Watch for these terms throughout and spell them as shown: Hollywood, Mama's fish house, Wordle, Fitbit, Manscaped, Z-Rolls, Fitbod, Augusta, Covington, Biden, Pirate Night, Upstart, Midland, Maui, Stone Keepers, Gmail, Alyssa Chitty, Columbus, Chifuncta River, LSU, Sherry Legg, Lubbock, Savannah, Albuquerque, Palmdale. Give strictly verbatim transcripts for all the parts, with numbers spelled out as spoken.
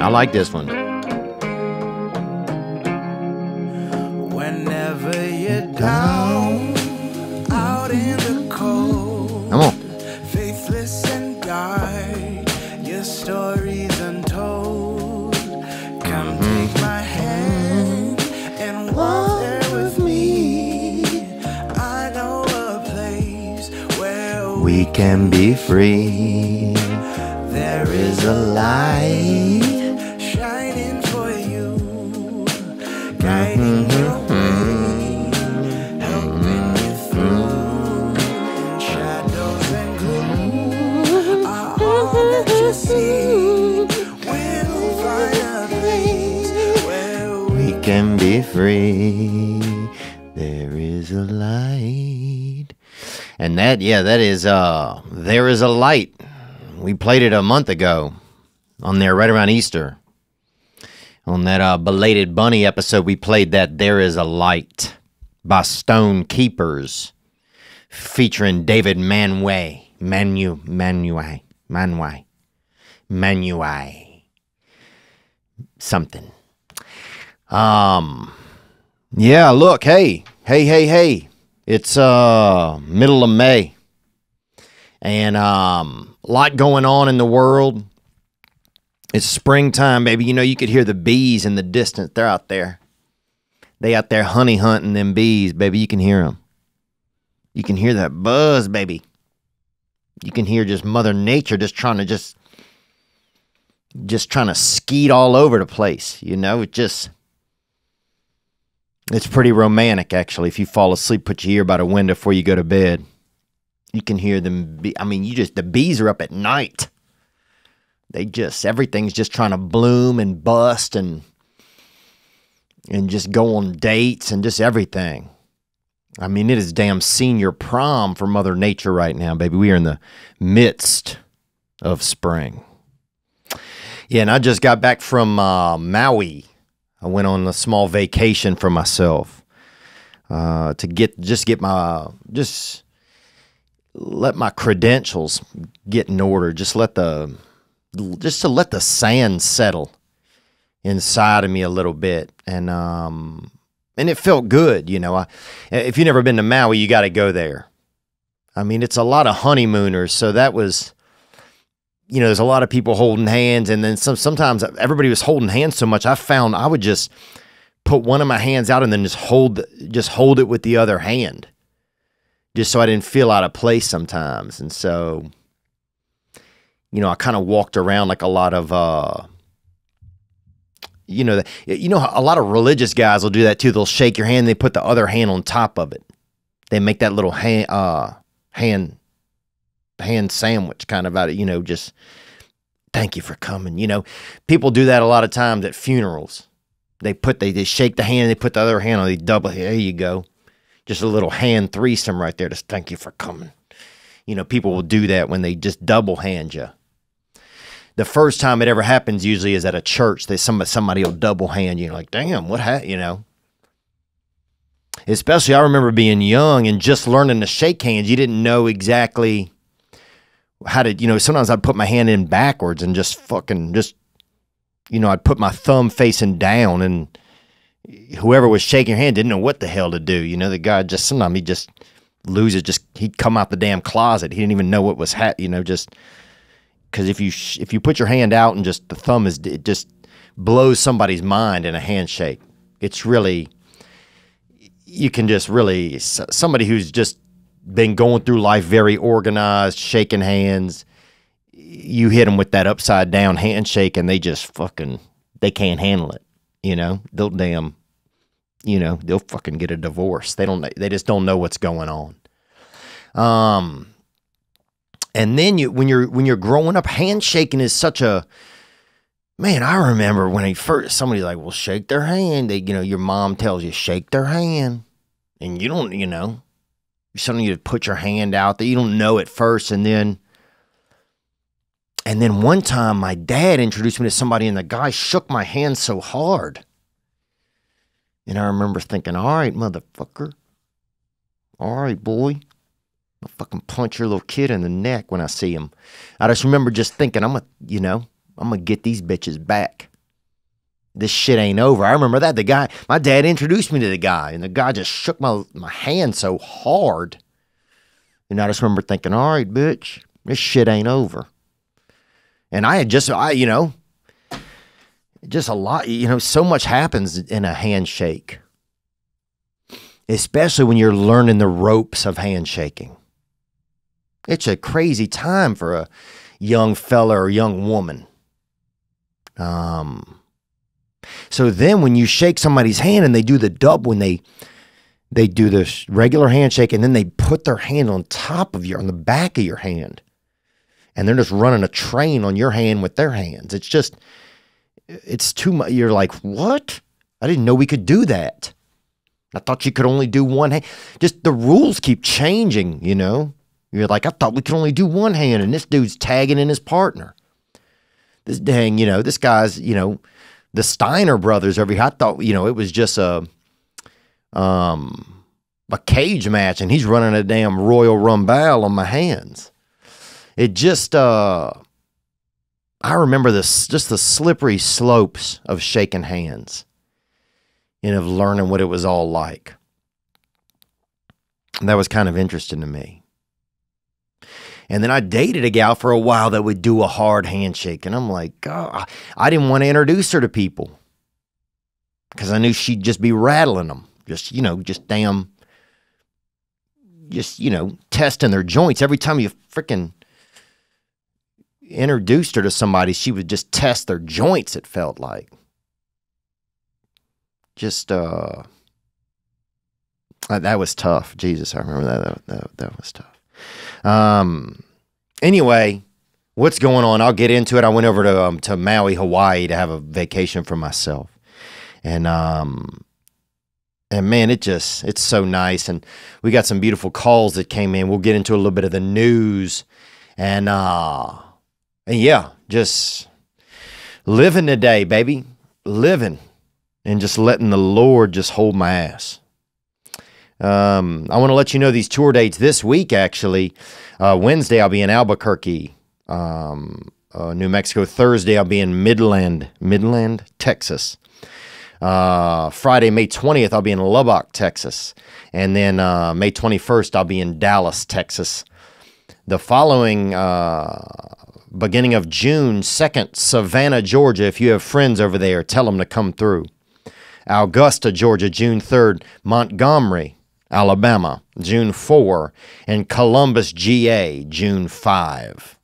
I like this one. Whenever you're down, out in the cold, come on. Faithless and dark, your story's untold. Come take my hand and walk there with me. I know a place where we can be free. There is a light shining for you, guiding your way, helping you through. Shadows and gloom are all that you see. We'll find a place where we can be free. There is a light. And that, yeah, that is, uh, There Is a Light. We played it a month ago on there right around Easter. On that uh, belated bunny episode, we played that There Is a Light by Stone Keepers featuring David Manuel. Manu, Manuel, Manuel, Manuel, something. Um, yeah, look, hey, hey, hey, hey. It's uh, middle of May. And um. a lot going on in the world. It's springtime, baby. You know, you could hear the bees in the distance. They're out there. They out there honey hunting them bees, baby. You can hear them. You can hear that buzz, baby. You can hear just Mother Nature just trying to just, just trying to skeet all over the place. You know, it just, it's pretty romantic, actually. If you fall asleep, put your ear by the window before you go to bed. You can hear them. Be, I mean, you just, the bees are up at night. They just, everything's just trying to bloom and bust and and just go on dates and just everything. I mean, it is damn senior prom for Mother Nature right now, baby. We are in the midst of spring. Yeah, and I just got back from uh, Maui. I went on a small vacation for myself uh, to get, just get my, just... let my credentials get in order. Just let the, just to let the sand settle inside of me a little bit. And, um, and it felt good. You know, I, if you've never been to Maui, you got to go there. I mean, it's a lot of honeymooners. So that was, you know, there's a lot of people holding hands. And then some, sometimes everybody was holding hands so much. I found I would just put one of my hands out and then just hold, just hold it with the other hand, just so I didn't feel out of place sometimes. And so, you know, I kind of walked around like a lot of, uh, you know, the, you know, a lot of religious guys will do that too. They'll shake your hand. They put the other hand on top of it. They make that little hand, uh, hand, hand sandwich kind of out of, you know, just thank you for coming. You know, people do that a lot of times at funerals. They put, they, they shake the hand. They put the other hand on. They double, there you go. Just a little hand threesome right there. Just thank you for coming. You know, people will do that when they just double hand you. The first time it ever happens usually is at a church. They, somebody, somebody will double hand you. You're like, damn, what happened, you know? Especially I remember being young and just learning to shake hands. You didn't know exactly how to, you know, sometimes I'd put my hand in backwards and just fucking just, you know, I'd put my thumb facing down and whoever was shaking your hand didn't know what the hell to do. You know, the guy just, sometimes he just loses, just, he'd come out the damn closet. He didn't even know what was happening, you know, just, because if you, sh if you put your hand out and just, the thumb is, it just blows somebody's mind in a handshake. It's really, you can just really, somebody who's just been going through life very organized, shaking hands, you hit them with that upside down handshake and they just fucking, they can't handle it. You know, they'll damn, you know, they'll fucking get a divorce. They don't, they just don't know what's going on. Um, and then you, when you're, when you're growing up, handshaking is such a, man, I remember when I first, somebody's like, well, shake their hand. They, you know, your mom tells you, shake their hand. And you don't, you know, suddenly you put your hand out that you don't know at first. And then, And then one time my dad introduced me to somebody and the guy shook my hand so hard. And I remember thinking, all right, motherfucker. All right, boy. I'll fucking punch your little kid in the neck when I see him. I just remember just thinking, I'm going to, you know, I'm going to get these bitches back. this shit ain't over. I remember that. The guy, my dad introduced me to the guy, and the guy just shook my, my hand so hard. And I just remember thinking, all right, bitch, this shit ain't over. And I had just, I, you know, just a lot, you know, so much happens in a handshake. Especially when you're learning the ropes of handshaking. It's a crazy time for a young fella or young woman. Um, so then when you shake somebody's hand and they do the dub, when they, they do this regular handshake and then they put their hand on top of your, on the back of your hand. And they're just running a train on your hand with their hands. It's just, it's too much. You're like, what? I didn't know we could do that. I thought you could only do one hand. Just the rules keep changing, you know. You're like, I thought we could only do one hand, and this dude's tagging in his partner. This dang, you know, this guy's, you know, the Steiner brothers over here. I thought, you know, it was just a, um, a cage match, and he's running a damn Royal Rumble on my hands. It just, uh, I remember this, just the slippery slopes of shaking hands. And of learning what it was all like. And that was kind of interesting to me. And then I dated a gal for a while that would do a hard handshake. And I'm like, God, I didn't want to introduce her to people. Because I knew she'd just be rattling them. Just, you know, just damn, just, you know, testing their joints. Every time you freaking introduced her to somebody, she would just test their joints, it felt like. Just, uh, that was tough. Jesus, I remember that. That, that, that was tough. Um, anyway, what's going on? I'll get into it. I went over to, um, to Maui, Hawaii to have a vacation for myself. And, um, and man, it just, it's so nice. And we got some beautiful calls that came in. We'll get into a little bit of the news and, uh, and yeah, just living today, baby, living. And just letting the Lord just hold my ass. Um, I want to let you know these tour dates this week, actually. Uh, Wednesday, I'll be in Albuquerque, um, uh, New Mexico. Thursday, I'll be in Midland, Midland, Texas. Uh, Friday, May twentieth, I'll be in Lubbock, Texas. And then uh, May twenty-first, I'll be in Dallas, Texas. The following... Uh, beginning of June second, Savannah, Georgia. If you have friends over there, tell them to come through. Augusta, Georgia, June third. Montgomery, Alabama, June fourth. And Columbus, G A, June fifth.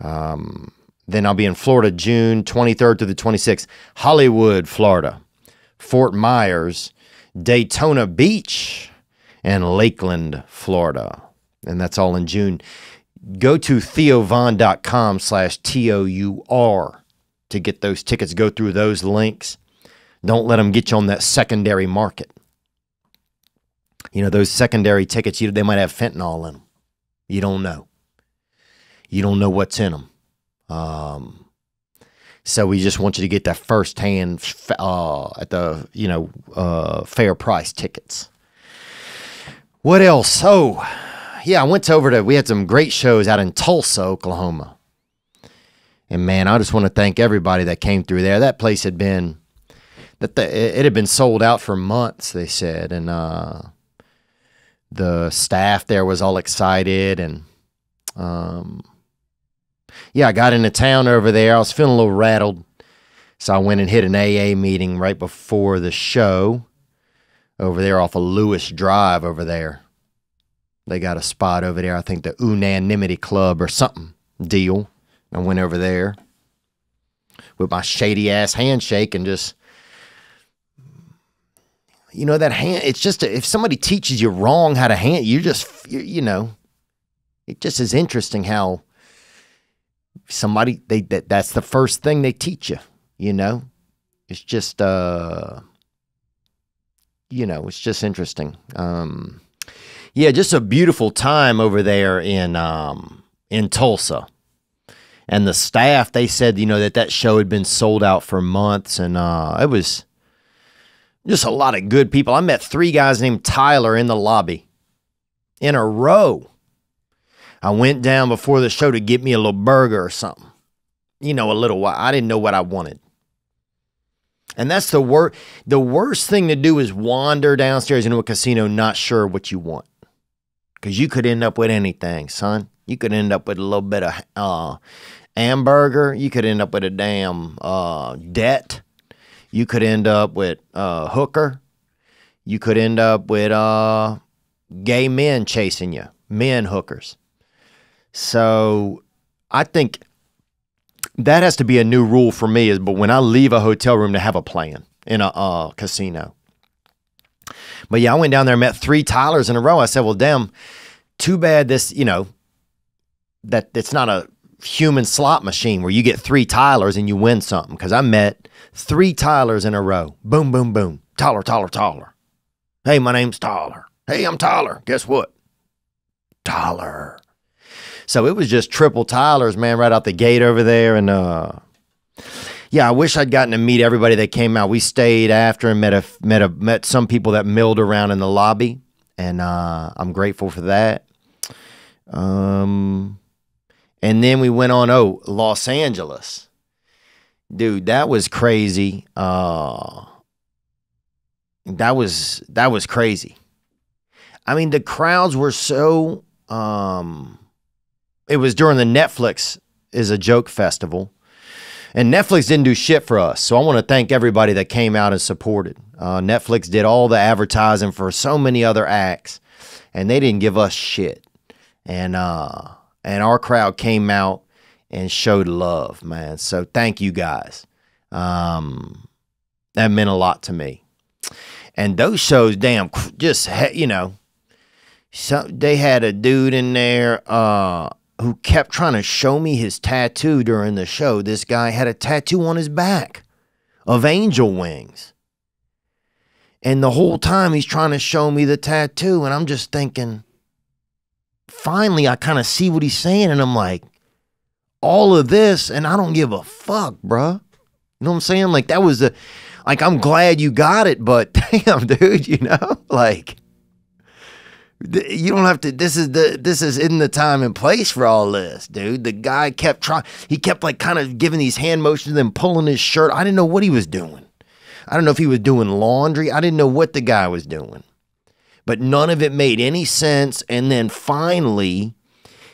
Um, then I'll be in Florida, June twenty-third through the twenty-sixth. Hollywood, Florida. Fort Myers, Daytona Beach, and Lakeland, Florida. And that's all in June. Go to theovon.com slash T O U R to get those tickets. Go through those links. Don't let them get you on that secondary market. You know, those secondary tickets, you, they might have fentanyl in them. You don't know. You don't know what's in them. Um, so we just want you to get that firsthand uh, at the, you know, uh, fair price tickets. What else? Oh... Yeah, I went to over to, we had some great shows out in Tulsa, Oklahoma. And man, I just want to thank everybody that came through there. That place had been, that the, it had been sold out for months, they said. And uh, the staff there was all excited. And um, yeah, I got into town over there. I was feeling a little rattled. So I went and hit an A A meeting right before the show over there off of Lewis Drive over there. They got a spot over there, I think the Unanimity Club or something deal. I went over there with my shady-ass handshake and just, you know, that hand, it's just, a, if somebody teaches you wrong how to hand, you just, you, you know, it just is interesting how somebody, they that that's the first thing they teach you, you know. It's just, uh, you know, it's just interesting. Um Yeah, just a beautiful time over there in um, in Tulsa. And the staff, they said, you know, that that show had been sold out for months. And uh, it was just a lot of good people. I met three guys named Tyler in the lobby in a row. I went down before the show to get me a little burger or something. You know, a little while. I didn't know what I wanted. And that's the wor- the worst thing to do is wander downstairs into a casino not sure what you want. Because you could end up with anything, son. You could end up with a little bit of uh, hamburger. You could end up with a damn uh, debt. You could end up with a uh, hooker. You could end up with uh, gay men chasing you. Men hookers. So I think that has to be a new rule for me, is but when I leave a hotel room, to have a plan in a uh, casino. But yeah, I went down there and met three Tylers in a row. I said, well, damn, too bad this, you know, that it's not a human slot machine where you get three Tylers and you win something. Because I met three Tylers in a row. Boom, boom, boom. Tyler, Tyler, Tyler. Hey, my name's Tyler. Hey, I'm Tyler. Guess what? Tyler. So it was just triple Tylers, man, right out the gate over there. And uh, yeah, I wish I'd gotten to meet everybody that came out. We stayed after and met a, met a, met some people that milled around in the lobby, and uh, I'm grateful for that. Um, and then we went on, oh, Los Angeles. Dude, that was crazy. Uh, that was, that was crazy. I mean, the crowds were so... Um, It was during the Netflix Is a Joke festival, and Netflix didn't do shit for us. So I want to thank everybody that came out and supported. Uh, Netflix did all the advertising for so many other acts, and they didn't give us shit. And uh, and our crowd came out and showed love, man. So thank you guys. Um, that meant a lot to me. And those shows, damn, just you know, so they had a dude in there. Uh, who kept trying to show me his tattoo during the show. This guy had a tattoo on his back of angel wings. And the whole time he's trying to show me the tattoo, and I'm just thinking, finally I kind of see what he's saying, and I'm like, all of this, and I don't give a fuck, bruh. You know what I'm saying? Like, that was the, like, I'm glad you got it, but damn, dude, you know? Like... You don't have to, this is the, this is in the time and place for all this, dude. The guy kept trying, he kept like kind of giving these hand motions and pulling his shirt. I didn't know what he was doing. I don't know if he was doing laundry. I didn't know what the guy was doing, but none of it made any sense. And then finally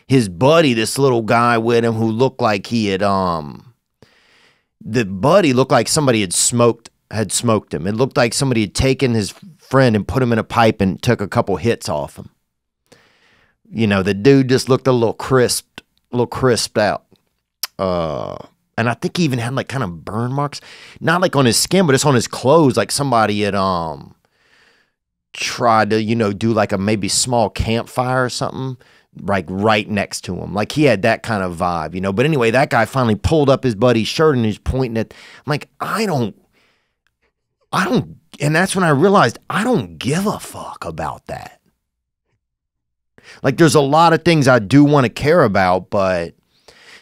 his buddy, this little guy with him who looked like he had, um, the buddy looked like somebody had smoked, had smoked him. It looked like somebody had taken his friend and put him in a pipe and took a couple hits off him. You know, the dude just looked a little crisped, a little crisped out. Uh, and I think he even had like kind of burn marks, not like on his skin, but it's on his clothes. Like somebody had um tried to, you know, do like a maybe small campfire or something, like right next to him. Like he had that kind of vibe, you know. But anyway, that guy finally pulled up his buddy's shirt and he's pointing at, I'm like, I don't, I don't. And that's when I realized I don't give a fuck about that. Like, there's a lot of things I do want to care about, but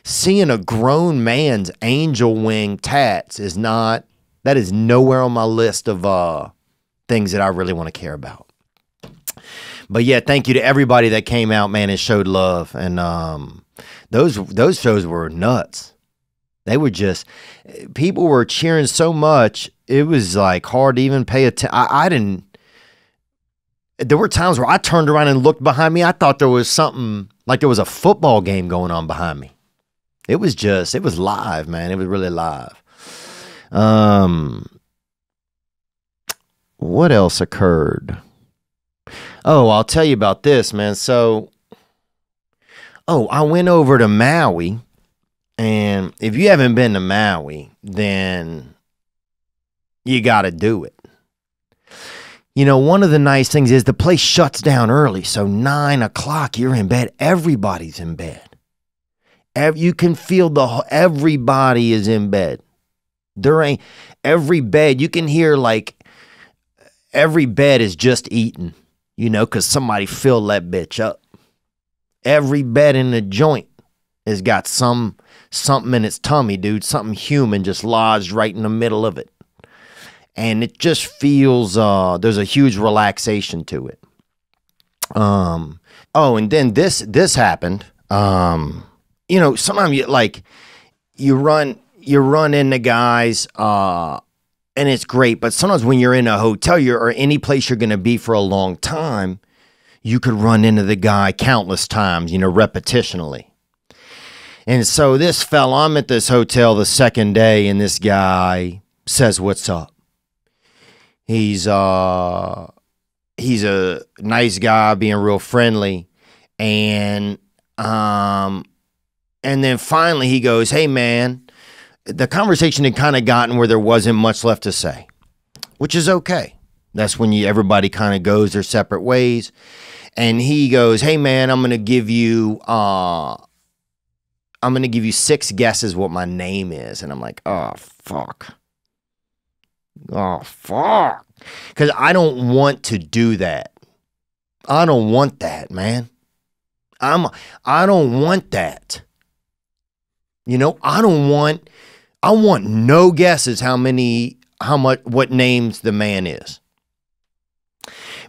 seeing a grown man's angel wing tats is not, that is nowhere on my list of uh, things that I really want to care about. But yeah, thank you to everybody that came out, man, and showed love. And um, those, those shows were nuts. They were just, people were cheering so much, it was like hard to even pay attention. I didn't, there were times where I turned around and looked behind me. I thought there was something, like there was a football game going on behind me. It was just, it was live, man. It was really live. Um, what else occurred? Oh, I'll tell you about this, man. So, oh, I went over to Maui. And if you haven't been to Maui, then you got to do it. You know, one of the nice things is the place shuts down early. So nine o'clock, you're in bed. Everybody's in bed. You can feel the, everybody is in bed. There ain't, every bed, you can hear like every bed is just eating, you know, because somebody filled that bitch up. Every bed in the joint has got some... something in its tummy, dude. Something human just lodged right in the middle of it. And it just feels, uh, there's a huge relaxation to it. Um, oh, and then this, this happened. Um, you know, sometimes you, like, you run, you run into guys, uh, and it's great. But sometimes when you're in a hotel you're, or any place you're going to be for a long time, you could run into the guy countless times, you know, repetitionally. And so this fella, I'm at this hotel the second day, and this guy says, what's up? He's, uh, he's a nice guy, being real friendly. And, um, and then finally he goes, hey, man, the conversation had kind of gotten where there wasn't much left to say, which is okay. That's when you, everybody kind of goes their separate ways. And he goes, hey, man, I'm going to give you, uh, I'm going to give you six guesses what my name is. And I'm like, oh, fuck. Oh, fuck. Because I don't want to do that. I don't want that, man. I'm, I don't want that. You know, I don't want, I want no guesses how many, how much, what names the man is.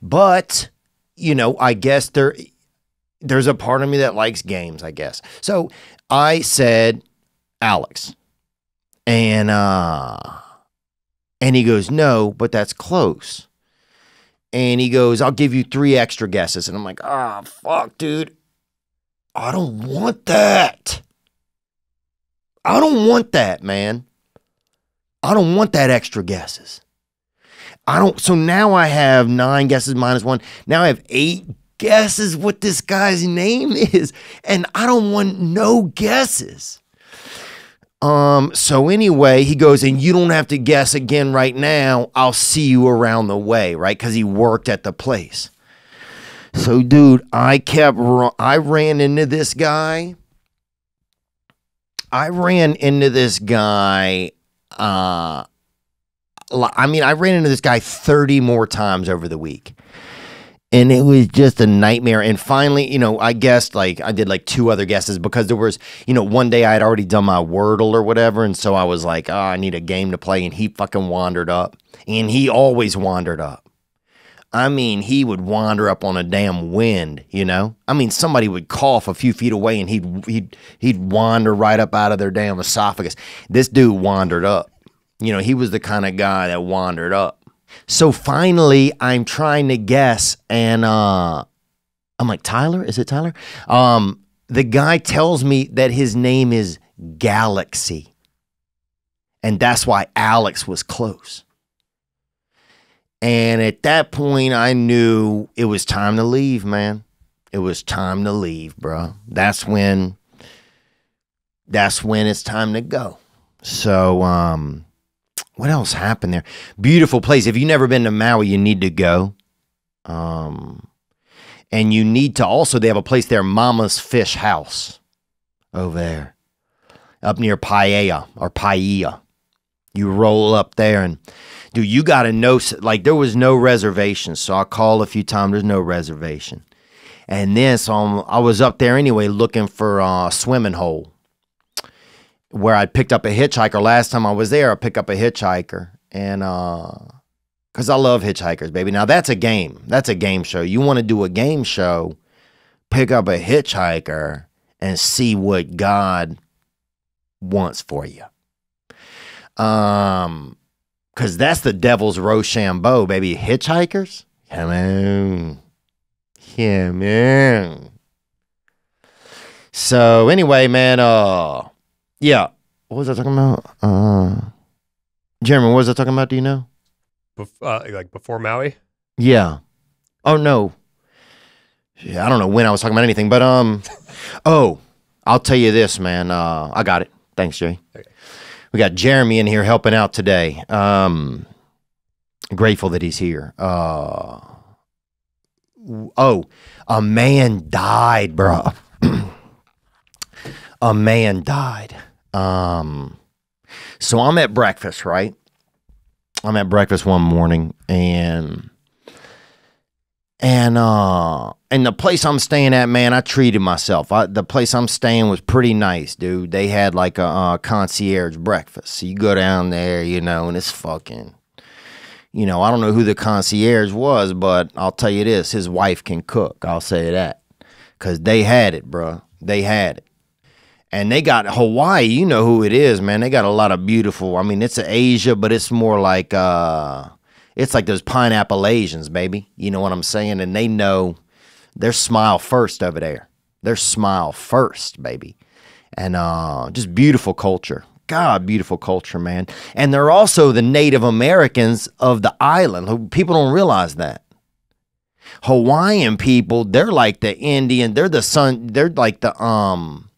But, you know, I guess there, there's a part of me that likes games, I guess. So I said, Alex. And, uh, and he goes, no, but that's close. And he goes, I'll give you three extra guesses. And I'm like, ah, fuck, dude. I don't want that. I don't want that, man. I don't want that extra guesses. I don't. So now I have nine guesses minus one. Now I have eight guesses what this guy's name is, and I don't want no guesses. Um. So anyway, he goes, and you don't have to guess again right now. I'll see you around the way, right? Because he worked at the place. So, dude, I kept. I ran into this guy. I ran into this guy. Uh, I mean, I ran into this guy thirty more times over the week. And it was just a nightmare. And finally, you know, I guessed, like, I did like two other guesses because there was, you know, one day I had already done my Wordle or whatever. And so I was like, oh, I need a game to play. And he fucking wandered up. And he always wandered up. I mean, he would wander up on a damn wind, you know? I mean, somebody would cough a few feet away and he'd, he'd, he'd wander right up out of their damn esophagus. This dude wandered up. You know, he was the kind of guy that wandered up. So finally, I'm trying to guess, and uh, I'm like, Tyler? Is it Tyler? Um, the guy tells me that his name is Galaxy, and that's why Alex was close. And at that point, I knew it was time to leave, man. It was time to leave, bro. That's when, that's when it's time to go. So, um, what else happened there? Beautiful place. If you've never been to Maui, you need to go. Um, and you need to also, they have a place there, Mama's Fish House over there, up near Paia or Paia. You roll up there and, dude, you got to know, like, there was no reservation. So I called a few times, there's no reservation. And then, so I'm, I was up there anyway looking for a swimming hole where I picked up a hitchhiker. Last time I was there, I picked up a hitchhiker. And, uh, because I love hitchhikers, baby. Now, that's a game. That's a game show. You want to do a game show, pick up a hitchhiker and see what God wants for you. Um, because that's the devil's Rochambeau, baby. Hitchhikers? Yeah, man. Yeah, man. So, anyway, man, uh, yeah. What was I talking about? Uh, Jeremy, what was I talking about? Do you know? Bef uh, like before Maui? Yeah. Oh, no. Yeah, I don't know when I was talking about anything, but, um, oh, I'll tell you this, man. Uh, I got it. Thanks, Jay. Okay. We got Jeremy in here helping out today. Um, grateful that he's here. Uh, oh, a man died, bro. A man died. Um, so I'm at breakfast, right? I'm at breakfast one morning, and and uh, and the place I'm staying at, man, I treated myself. I, the place I'm staying was pretty nice, dude. They had like a uh, concierge breakfast. So you go down there, you know, and it's fucking, you know, I don't know who the concierge was, but I'll tell you this, his wife can cook. I'll say that, because they had it, bro. They had it. And they got Hawaii, you know who it is, man. They got a lot of beautiful, I mean, it's Asia, but it's more like, uh, it's like those pineapple Asians, baby. You know what I'm saying? And they know their smile first over there. Their smile first, baby. And uh, just beautiful culture. God, beautiful culture, man. And they're also the Native Americans of the island. People don't realize that. Hawaiian people, they're like the Indian, they're the sun, they're like the, um...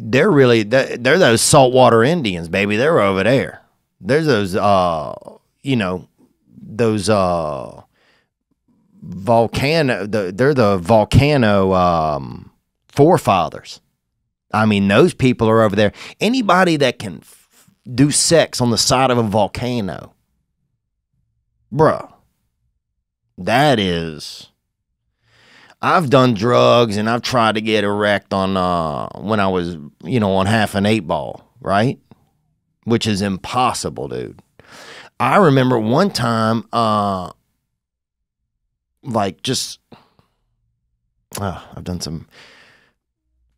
They're really, they're those saltwater Indians, baby. They're over there. There's those, uh, you know, those uh, volcano, the, they're the volcano um, forefathers. I mean, those people are over there. Anybody that can f do sex on the side of a volcano, bruh, that is... I've done drugs and I've tried to get erect on uh, when I was, you know, on half an eight ball, right? Which is impossible, dude. I remember one time, uh, like just, uh, I've done some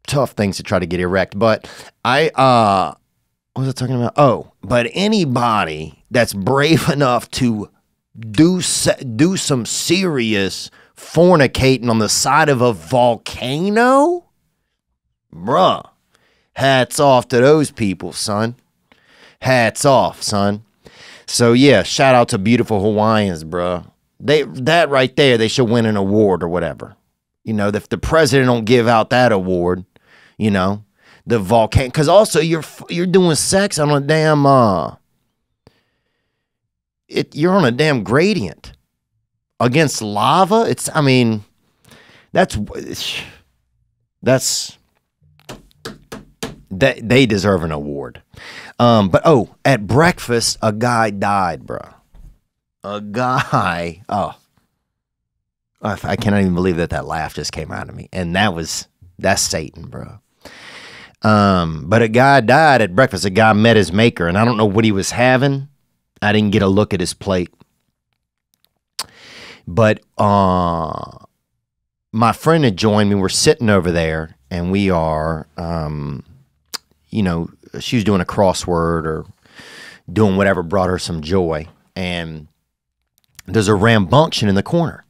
tough things to try to get erect, but I, uh, what was I talking about? Oh, but anybody that's brave enough to do se- do some serious fornicating on the side of a volcano, bruh, hats off to those people, son. Hats off, son. So yeah, shout out to beautiful Hawaiians, bruh. They, that right there, they should win an award or whatever. You know, if the president don't give out that award, you know, the volcano, because also you're you're doing sex on a damn uh it you're on a damn gradient against lava. It's, I mean, that's, that's, that they deserve an award. Um, but, oh, at breakfast, a guy died, bro. A guy, oh, I, I cannot even believe that that laugh just came out of me. And that was, that's Satan, bro. Um, but a guy died at breakfast. A guy met his maker, and I don't know what he was having. I didn't get a look at his plate. But uh, my friend had joined me. We're sitting over there, and we are, um, you know, she was doing a crossword or doing whatever brought her some joy. And there's a rambunction in the corner.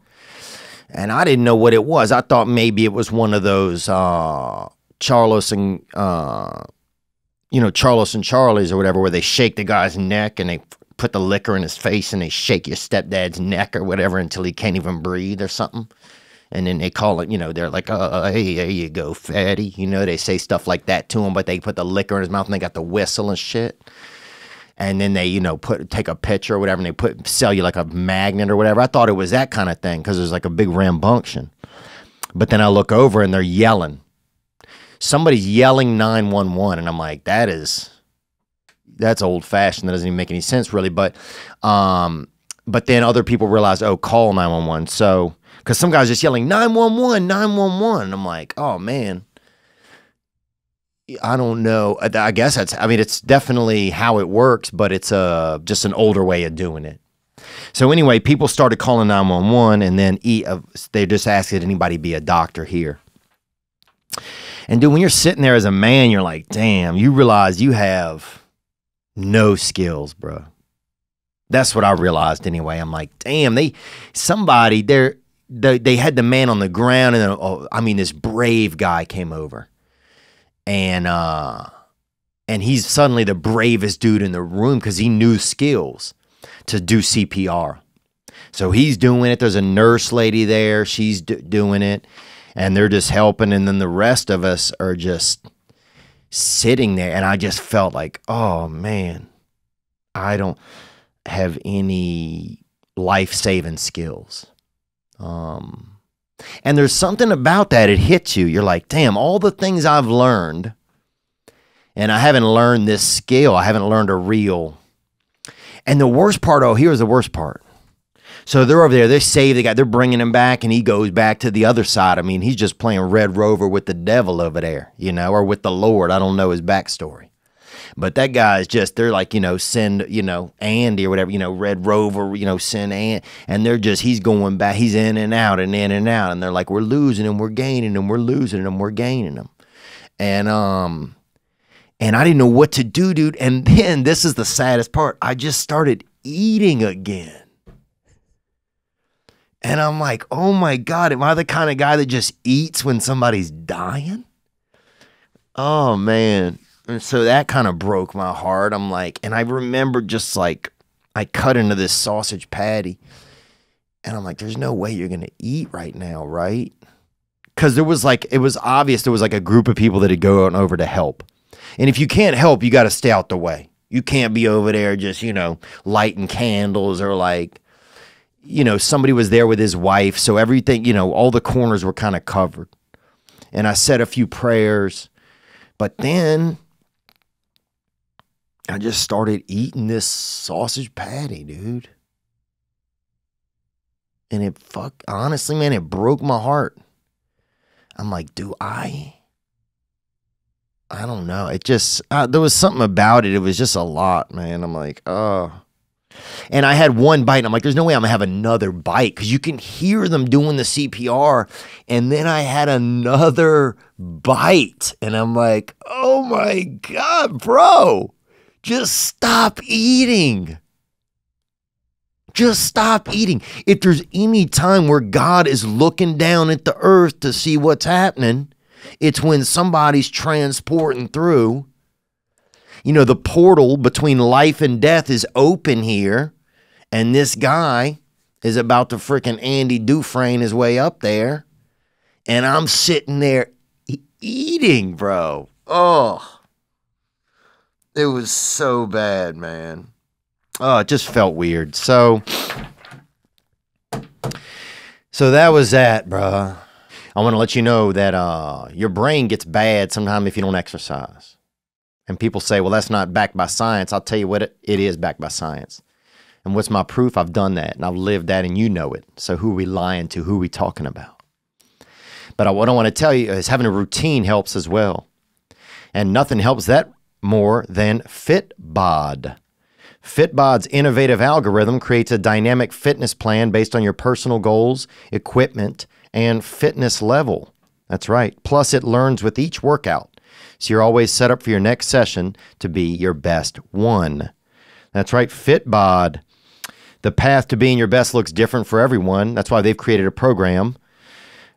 And I didn't know what it was. I thought maybe it was one of those uh, Charlos and, uh, you know, Charlos and Charlie's or whatever, where they shake the guy's neck and they put the liquor in his face and they shake your stepdad's neck or whatever until he can't even breathe or something. And then they call it, you know, they're like, oh, hey, there you go, fatty. You know, they say stuff like that to him, but they put the liquor in his mouth and they got the whistle and shit. And then they, you know, put take a picture or whatever and they put sell you like a magnet or whatever. I thought it was that kind of thing because there's like a big rambunction. But then I look over and they're yelling. Somebody's yelling nine one one, and I'm like, that is... that's old fashioned. That doesn't even make any sense really. But, um, but then other people realize, oh, call nine one one. So, cause some guy's just yelling nine one one, nine one one. And I'm like, oh man, I don't know. I guess that's, I mean, it's definitely how it works, but it's, uh, just an older way of doing it. So anyway, people started calling nine one one, and then e they just asked, did anybody be a doctor here? And dude, when you're sitting there as a man, you're like, damn, you realize you have no skills, bro. That's what I realized anyway. I'm like, damn, they, somebody, they're, they, they had the man on the ground, and oh, I mean, this brave guy came over, and uh, and he's suddenly the bravest dude in the room because he knew skills to do C P R. So he's doing it. There's a nurse lady there. She's do doing it, and they're just helping, and then the rest of us are just sitting there, and I just felt like, oh man, I don't have any life-saving skills. Um, and there's something about that, it hits you. You're like, damn, all the things I've learned, and I haven't learned this skill. I haven't learned a real. And the worst part, oh, here's the worst part. So they're over there, they save the guy, they're bringing him back, and he goes back to the other side. I mean, he's just playing Red Rover with the devil over there, you know, or with the Lord. I don't know his backstory. But that guy is just, they're like, you know, send, you know, Andy or whatever, you know, Red Rover, you know, send Andy. And they're just, he's going back, he's in and out and in and out. And they're like, we're losing him, we're gaining him, we're losing him, we're gaining him. And um, and I didn't know what to do, dude. And then this is the saddest part. I just started eating again. And I'm like, oh my God, am I the kind of guy that just eats when somebody's dying? Oh man. And so that kind of broke my heart. I'm like, and I remember just like, I cut into this sausage patty and I'm like, there's no way you're going to eat right now, right? Because there was like, it was obvious there was like a group of people that had gone over to help. And if you can't help, you got to stay out the way. You can't be over there just, you know, lighting candles or like, you know, somebody was there with his wife. So everything, you know, all the corners were kind of covered. And I said a few prayers. But then I just started eating this sausage patty, dude. And it, fuck, honestly, man, it broke my heart. I'm like, do I? I don't know. It just, uh, there was something about it. It was just a lot, man. I'm like, oh. And I had one bite, and I'm like, there's no way I'm going to have another bite, because you can hear them doing the C P R. And then I had another bite, and I'm like, oh my God, bro, just stop eating. Just stop eating. If there's any time where God is looking down at the earth to see what's happening, it's when somebody's transporting through. You know, the portal between life and death is open here, and this guy is about to freaking Andy Dufresne his way up there, and I'm sitting there e eating, bro. Oh, it was so bad, man. Oh, it just felt weird. So, so that was that, bro. I want to let you know that uh, your brain gets bad sometime if you don't exercise. And people say, well, that's not backed by science. I'll tell you what, it, it is backed by science. And what's my proof? I've done that, and I've lived that, and you know it. So who are we lying to? Who are we talking about? But I, what I want to tell you is having a routine helps as well. And nothing helps that more than Fitbod. Fitbod's innovative algorithm creates a dynamic fitness plan based on your personal goals, equipment, and fitness level. That's right. Plus, it learns with each workout. So you're always set up for your next session to be your best one. That's right, Fitbod. The path to being your best looks different for everyone. That's why they've created a program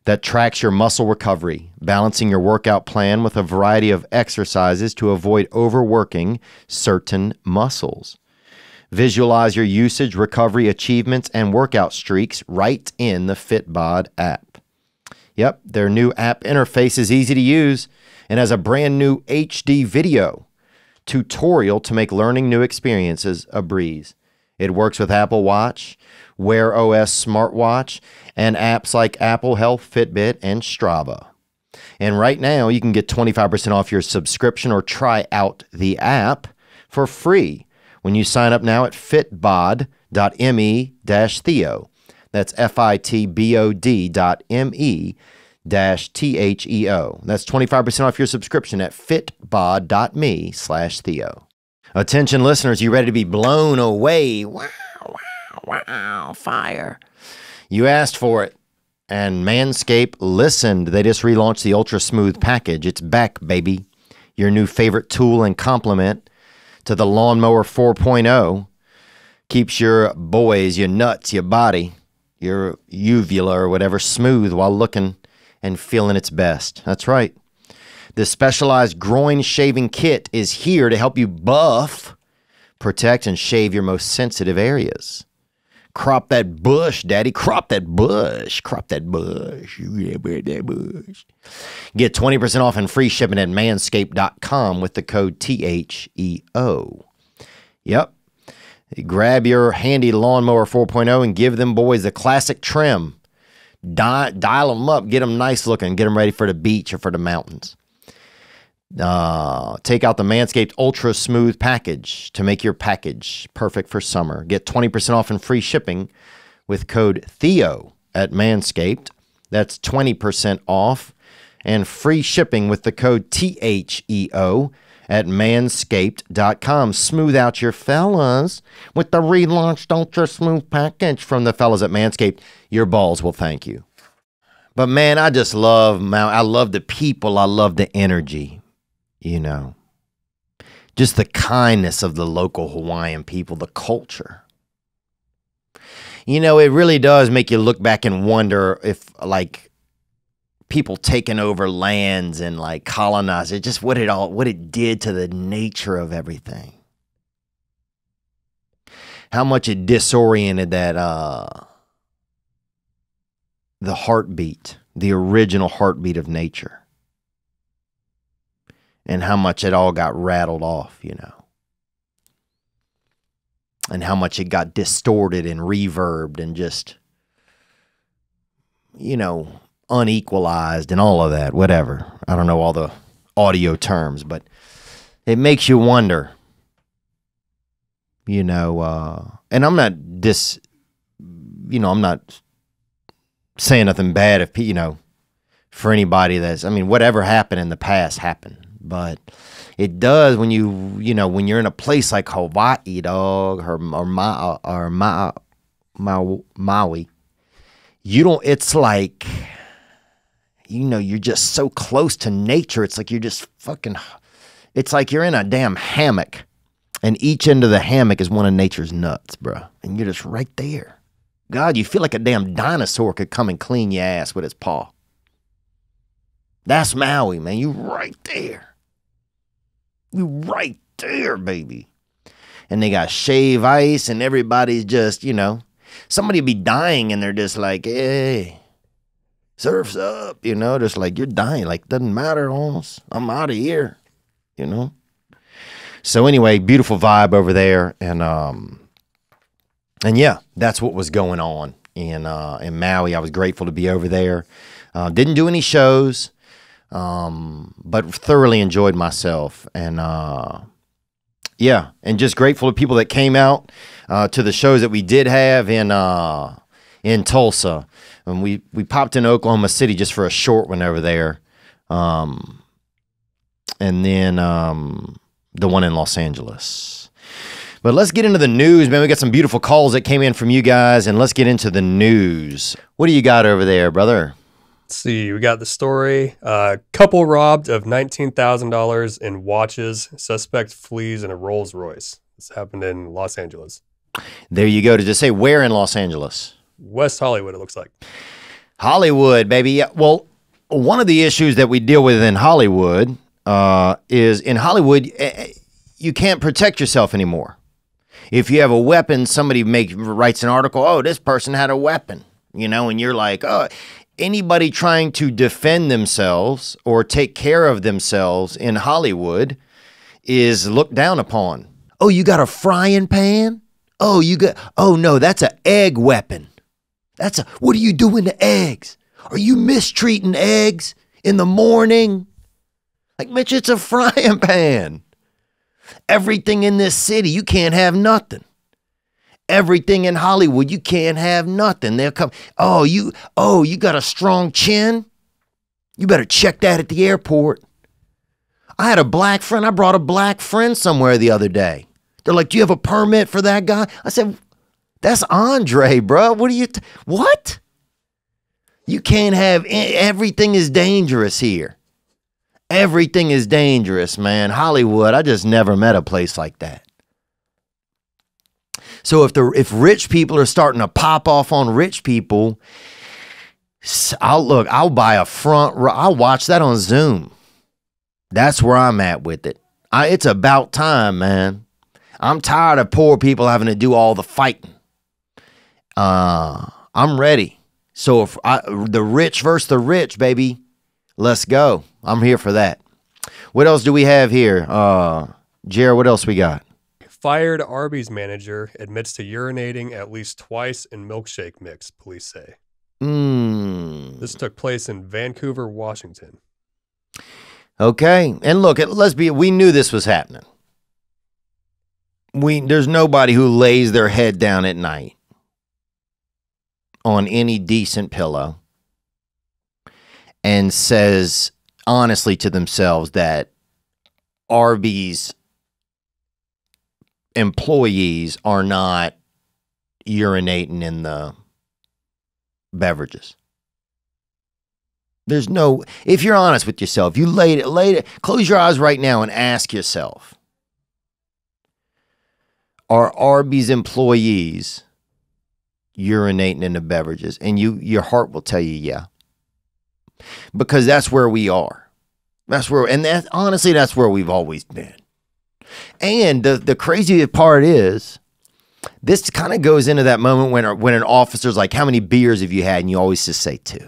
that tracks your muscle recovery, balancing your workout plan with a variety of exercises to avoid overworking certain muscles. Visualize your usage, recovery, achievements, and workout streaks right in the Fitbod app. Yep, their new app interface is easy to use and has a brand new H D video tutorial to make learning new experiences a breeze. It works with Apple Watch, Wear O S smartwatch, and apps like Apple Health, Fitbit, and Strava. And right now, you can get twenty-five percent off your subscription or try out the app for free when you sign up now at fitbod dot m e dash theo. That's F I T B O D dot M-E dash T H E O. That's twenty-five percent off your subscription at fitbod.me slash Theo. Attention listeners, you ready to be blown away? Wow, wow, wow, fire. You asked for it, and Manscaped listened. They just relaunched the Ultra Smooth Package. It's back, baby. Your new favorite tool and complement to the Lawnmower four point oh. Keeps your boys, your nuts, your body, your uvula or whatever smooth while looking and feeling its best. That's right. This specialized groin shaving kit is here to help you buff, protect, and shave your most sensitive areas. Crop that bush, daddy. Crop that bush. Crop that bush. That bush. Get twenty percent off and free shipping at manscaped dot com with the code T H E O. Yep. Grab your handy Lawnmower four point oh and give them boys the classic trim. Dial, dial them up, get them nice looking, get them ready for the beach or for the mountains. Uh, take out the Manscaped Ultra Smooth Package to make your package perfect for summer. Get twenty percent off and free shipping with code Theo at Manscaped. That's twenty percent off and free shipping with the code T H E O at manscaped dot com. Smooth out your fellas with the relaunched Ultra Smooth Package from the fellas at Manscaped. Your balls will thank you. But man, I just love Maui. I love the people. I love the energy, you know. Just the kindness of the local Hawaiian people, the culture. You know, it really does make you look back and wonder if, like, people taking over lands and, like, colonizing, just what it all, what it did to the nature of everything. How much it disoriented that, uh, the heartbeat, the original heartbeat of nature. And how much it all got rattled off, you know. And how much it got distorted and reverbed and just, you know, unequalized and all of that, whatever. I don't know all the audio terms, but it makes you wonder, you know. Uh, and I'm not dis, you know, I'm not saying nothing bad if, you know, for anybody that's, I mean, whatever happened in the past happened. But it does when you, you know, when you're in a place like Hawaii, dog, or, or, Ma, or Ma, Ma, Maui, you don't, it's like, you know, you're just so close to nature. It's like you're just fucking, it's like you're in a damn hammock. And each end of the hammock is one of nature's nuts, bro. And you're just right there. God, you feel like a damn dinosaur could come and clean your ass with its paw. That's Maui, man. You right there. You right there, baby. And they got shave ice and everybody's just, you know, somebody be dying and they're just like, hey, surf's up, you know, just like you're dying. Like, doesn't matter, almost. I'm out of here, you know. So anyway, beautiful vibe over there. And, um, and yeah, that's what was going on in, uh, in Maui. I was grateful to be over there. Uh, didn't do any shows. Um, but thoroughly enjoyed myself, and uh, yeah, and just grateful to people that came out uh, to the shows that we did have in uh, in Tulsa, and we we popped in Oklahoma City just for a short one over there, um, and then um, the one in Los Angeles. But let's get into the news, man. We got some beautiful calls that came in from you guys, and let's get into the news. What do you got over there, brother? Let's see, we got the story. Uh, couple robbed of nineteen thousand dollars in watches. Suspect flees in a Rolls Royce. This happened in Los Angeles. There you go. Did you say where in Los Angeles? West Hollywood, it looks like. Hollywood, baby. Well, one of the issues that we deal with in Hollywood uh, is in Hollywood, you can't protect yourself anymore. If you have a weapon, somebody make, writes an article, oh, this person had a weapon, you know, and you're like, oh. Anybody trying to defend themselves or take care of themselves in Hollywood is looked down upon. Oh, you got a frying pan? Oh, you got, oh no, that's an egg weapon. That's a, what are you doing to eggs? Are you mistreating eggs in the morning? Like, Mitch, it's a frying pan. Everything in this city, you can't have nothing. Everything in Hollywood, you can't have nothing. They'll come, oh, you oh, you got a strong chin? You better check that at the airport. I had a black friend. I brought a black friend somewhere the other day. They're like, do you have a permit for that guy? I said, that's Andre, bro. What are you, t what? You can't have, everything is dangerous here. Everything is dangerous, man. Hollywood, I just never met a place like that. So if the if rich people are starting to pop off on rich people, I'll look. I'll buy a front row. I'll watch that on Zoom. That's where I'm at with it. I, it's about time, man. I'm tired of poor people having to do all the fighting. Uh, I'm ready. So if I, the rich versus the rich, baby, let's go. I'm here for that. What else do we have here, uh, Jared? What else we got? Fired Arby's manager admits to urinating at least twice in milkshake mix, police say. Mm. This took place in Vancouver, Washington. Okay. And look, let's be, we knew this was happening. We, there's nobody who lays their head down at night on any decent pillow and says honestly to themselves that Arby's employees are not urinating in the beverages. There's no, if you're honest with yourself, you lay it, lay it, close your eyes right now and ask yourself, are Arby's employees urinating in the beverages? And you, your heart will tell you, yeah, because that's where we are. That's where, and that honestly, that's where we've always been. And the, the crazy part is, this kind of goes into that moment when, when an officer's like, how many beers have you had? And you always just say two.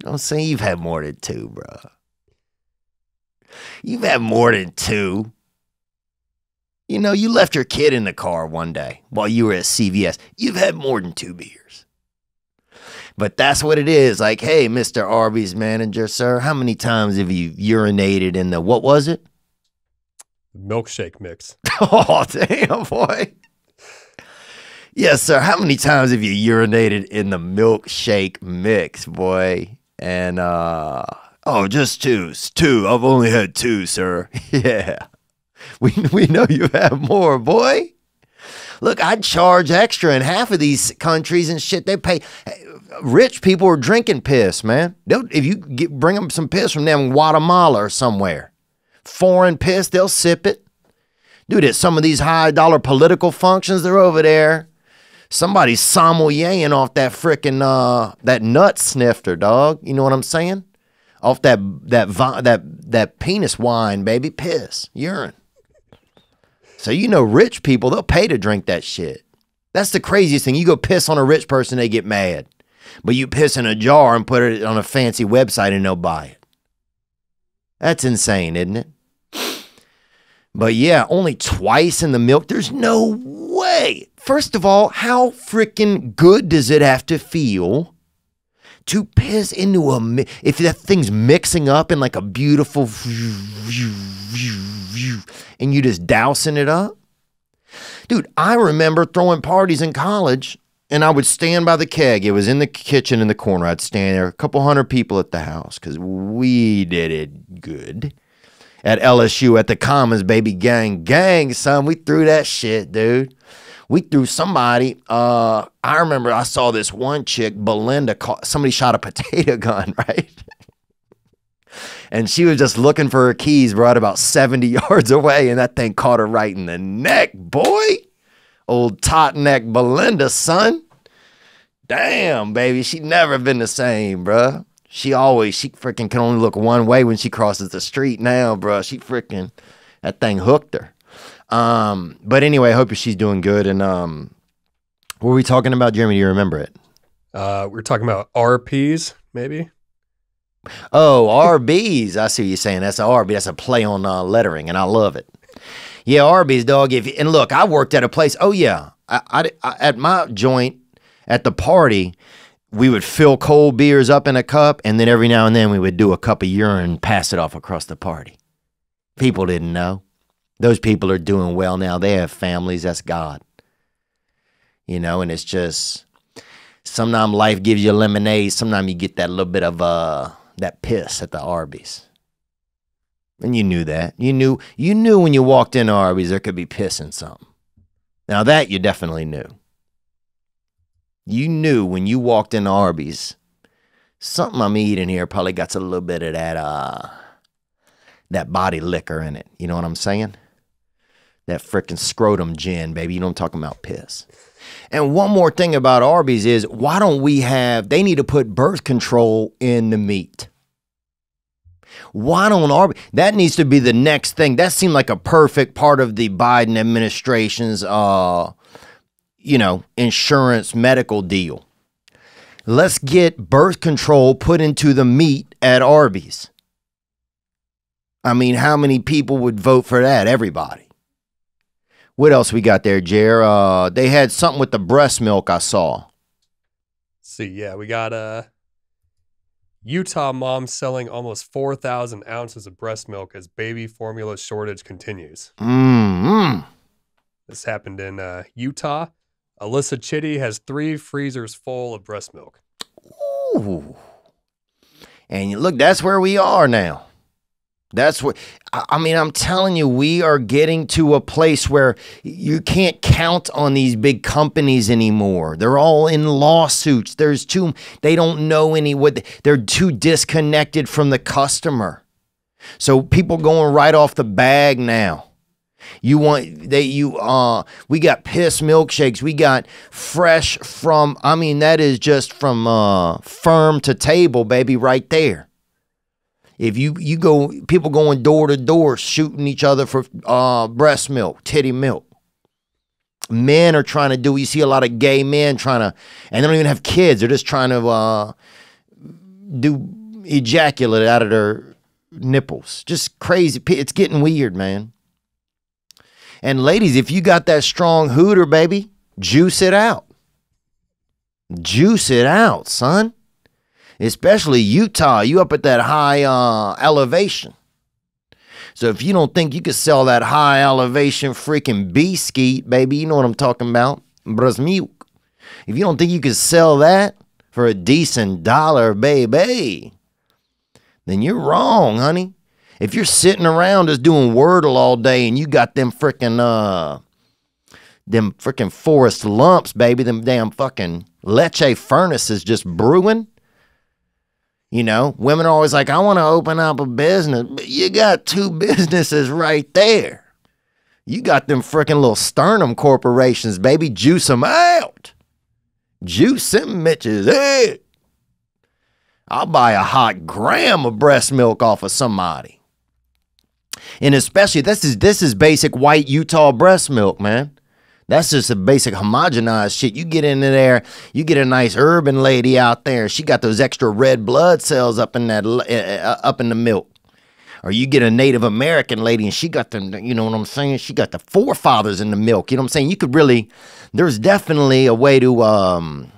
Don't say you've had more than two, bro. You've had more than two. You know, you left your kid in the car one day while you were at C V S. You've had more than two beers. But that's what it is. Like, hey, Mister Arby's manager, sir, how many times have you urinated in the, what was it? Milkshake mix. Oh, damn, boy. Yes, sir. How many times have you urinated in the milkshake mix, boy? And, uh, oh, just two. Two. I've only had two, sir. Yeah. We, we know you have more, boy. Look, I'd charge extra in half of these countries and shit. They pay. Rich people are drinking piss, man. They'll, if you get, bring them some piss from them Guatemala or somewhere. Foreign piss, they'll sip it. Dude, at some of these high-dollar political functions, they're over there. Somebody's sommeliering off that frickin' uh, that nut snifter, dog. You know what I'm saying? Off that that that that penis wine, baby, piss, urine. So you know, rich people, they'll pay to drink that shit. That's the craziest thing. You go piss on a rich person, they get mad. But you piss in a jar and put it on a fancy website, and they'll buy it. That's insane, isn't it? But yeah, only twice in the milk. There's no way. First of all, how freaking good does it have to feel to piss into a mi- if that thing's mixing up in like a beautiful and you just dousing it up? Dude, I remember throwing parties in college and I would stand by the keg. It was in the kitchen in the corner. I'd stand there, a couple hundred people at the house because we did it good. At L S U, at the Commons, baby, gang, gang, son. We threw that shit, dude. We threw somebody. Uh, I remember I saw this one chick, Belinda, caught, somebody shot a potato gun, right? And she was just looking for her keys right about seventy yards away, and that thing caught her right in the neck, boy. Old tot neck Belinda, son. Damn, baby, she never been the same, bruh. She always, she freaking can only look one way when she crosses the street now, bro. She freaking, that thing hooked her. Um, but anyway, I hope she's doing good. And um, what were we talking about, Jeremy? Do you remember it? Uh, we were talking about R Ps, maybe. Oh, R Bs. I see what you're saying. That's an R B. That's a play on uh, lettering, and I love it. Yeah, R Bs, dog. If and look, I worked at a place. Oh, yeah. I, I, I, at my joint, at the party, we would fill cold beers up in a cup, and then every now and then we would do a cup of urine, pass it off across the party. People didn't know. Those people are doing well now. They have families. That's God. You know, and it's just, sometimes life gives you lemonade. Sometimes you get that little bit of uh, that piss at the Arby's. And you knew that. You knew, you knew when you walked into Arby's there could be piss in something. Now that you definitely knew. You knew when you walked into Arby's, something I'm eating here probably got a little bit of that uh, that body liquor in it. You know what I'm saying? That frickin' scrotum gin, baby. You know what I'm talking about? Piss. And one more thing about Arby's is, why don't we have, they need to put birth control in the meat. Why don't Arby's, that needs to be the next thing. That seemed like a perfect part of the Biden administration's uh. you know, insurance medical deal. Let's get birth control put into the meat at Arby's. I mean, how many people would vote for that? Everybody. What else we got there, Jer? Uh, they had something with the breast milk I saw. See, yeah, we got a Utah mom selling almost four thousand ounces of breast milk as baby formula shortage continues. Mm-hmm. This happened in uh, Utah. Alyssa Chitty has three freezers full of breast milk. Ooh. And look, that's where we are now. That's what I mean. I'm telling you, we are getting to a place where you can't count on these big companies anymore. They're all in lawsuits. There's too, they don't know any what they're too disconnected from the customer. So people going right off the bag now. You want they you uh we got piss milkshakes. We got fresh from I mean that is just from uh farm to table, baby, right there. If you, you go, people going door to door shooting each other for uh, breast milk, titty milk. Men are trying to do, you see a lot of gay men trying to, and they don't even have kids. They're just trying to uh, do ejaculate out of their nipples. Just crazy. It's getting weird, man. And ladies, if you got that strong hooter, baby, juice it out. Juice it out, son. Especially Utah, you up at that high uh, elevation. So if you don't think you could sell that high elevation freaking B-skeet, baby, you know what I'm talking about, breast milk. If you don't think you could sell that for a decent dollar, baby, then you're wrong, honey. If you're sitting around just doing Wordle all day and you got them freaking, uh, them freaking forest lumps, baby, them damn fucking leche furnaces just brewing. You know, women are always like, I want to open up a business. But you got two businesses right there. You got them freaking little sternum corporations, baby. Juice them out. Juice them bitches. Hey, I'll buy a hot gram of breast milk off of somebody. And especially, this is, this is basic white Utah breast milk, man. That's just a basic homogenized shit. You get into there, you get a nice urban lady out there. She got those extra red blood cells up in that, uh, up in the milk. Or you get a Native American lady and she got them, you know what I'm saying? She got the forefathers in the milk. You know what I'm saying? You could really, there's definitely a way to, um,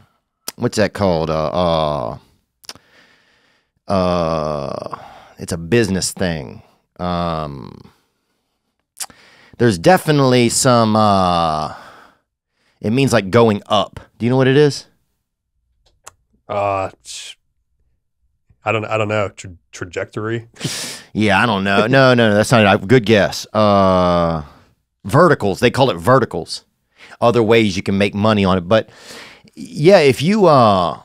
what's that called? Uh, uh, uh, it's a business thing. Um... There's definitely some, uh, it means like going up. Do you know what it is? Uh, I don't, I don't know. Tra trajectory. Yeah, I don't know. No, no, no, that's not it. Good guess. Uh, verticals. They call it verticals. Other ways you can make money on it. But yeah, if you, uh,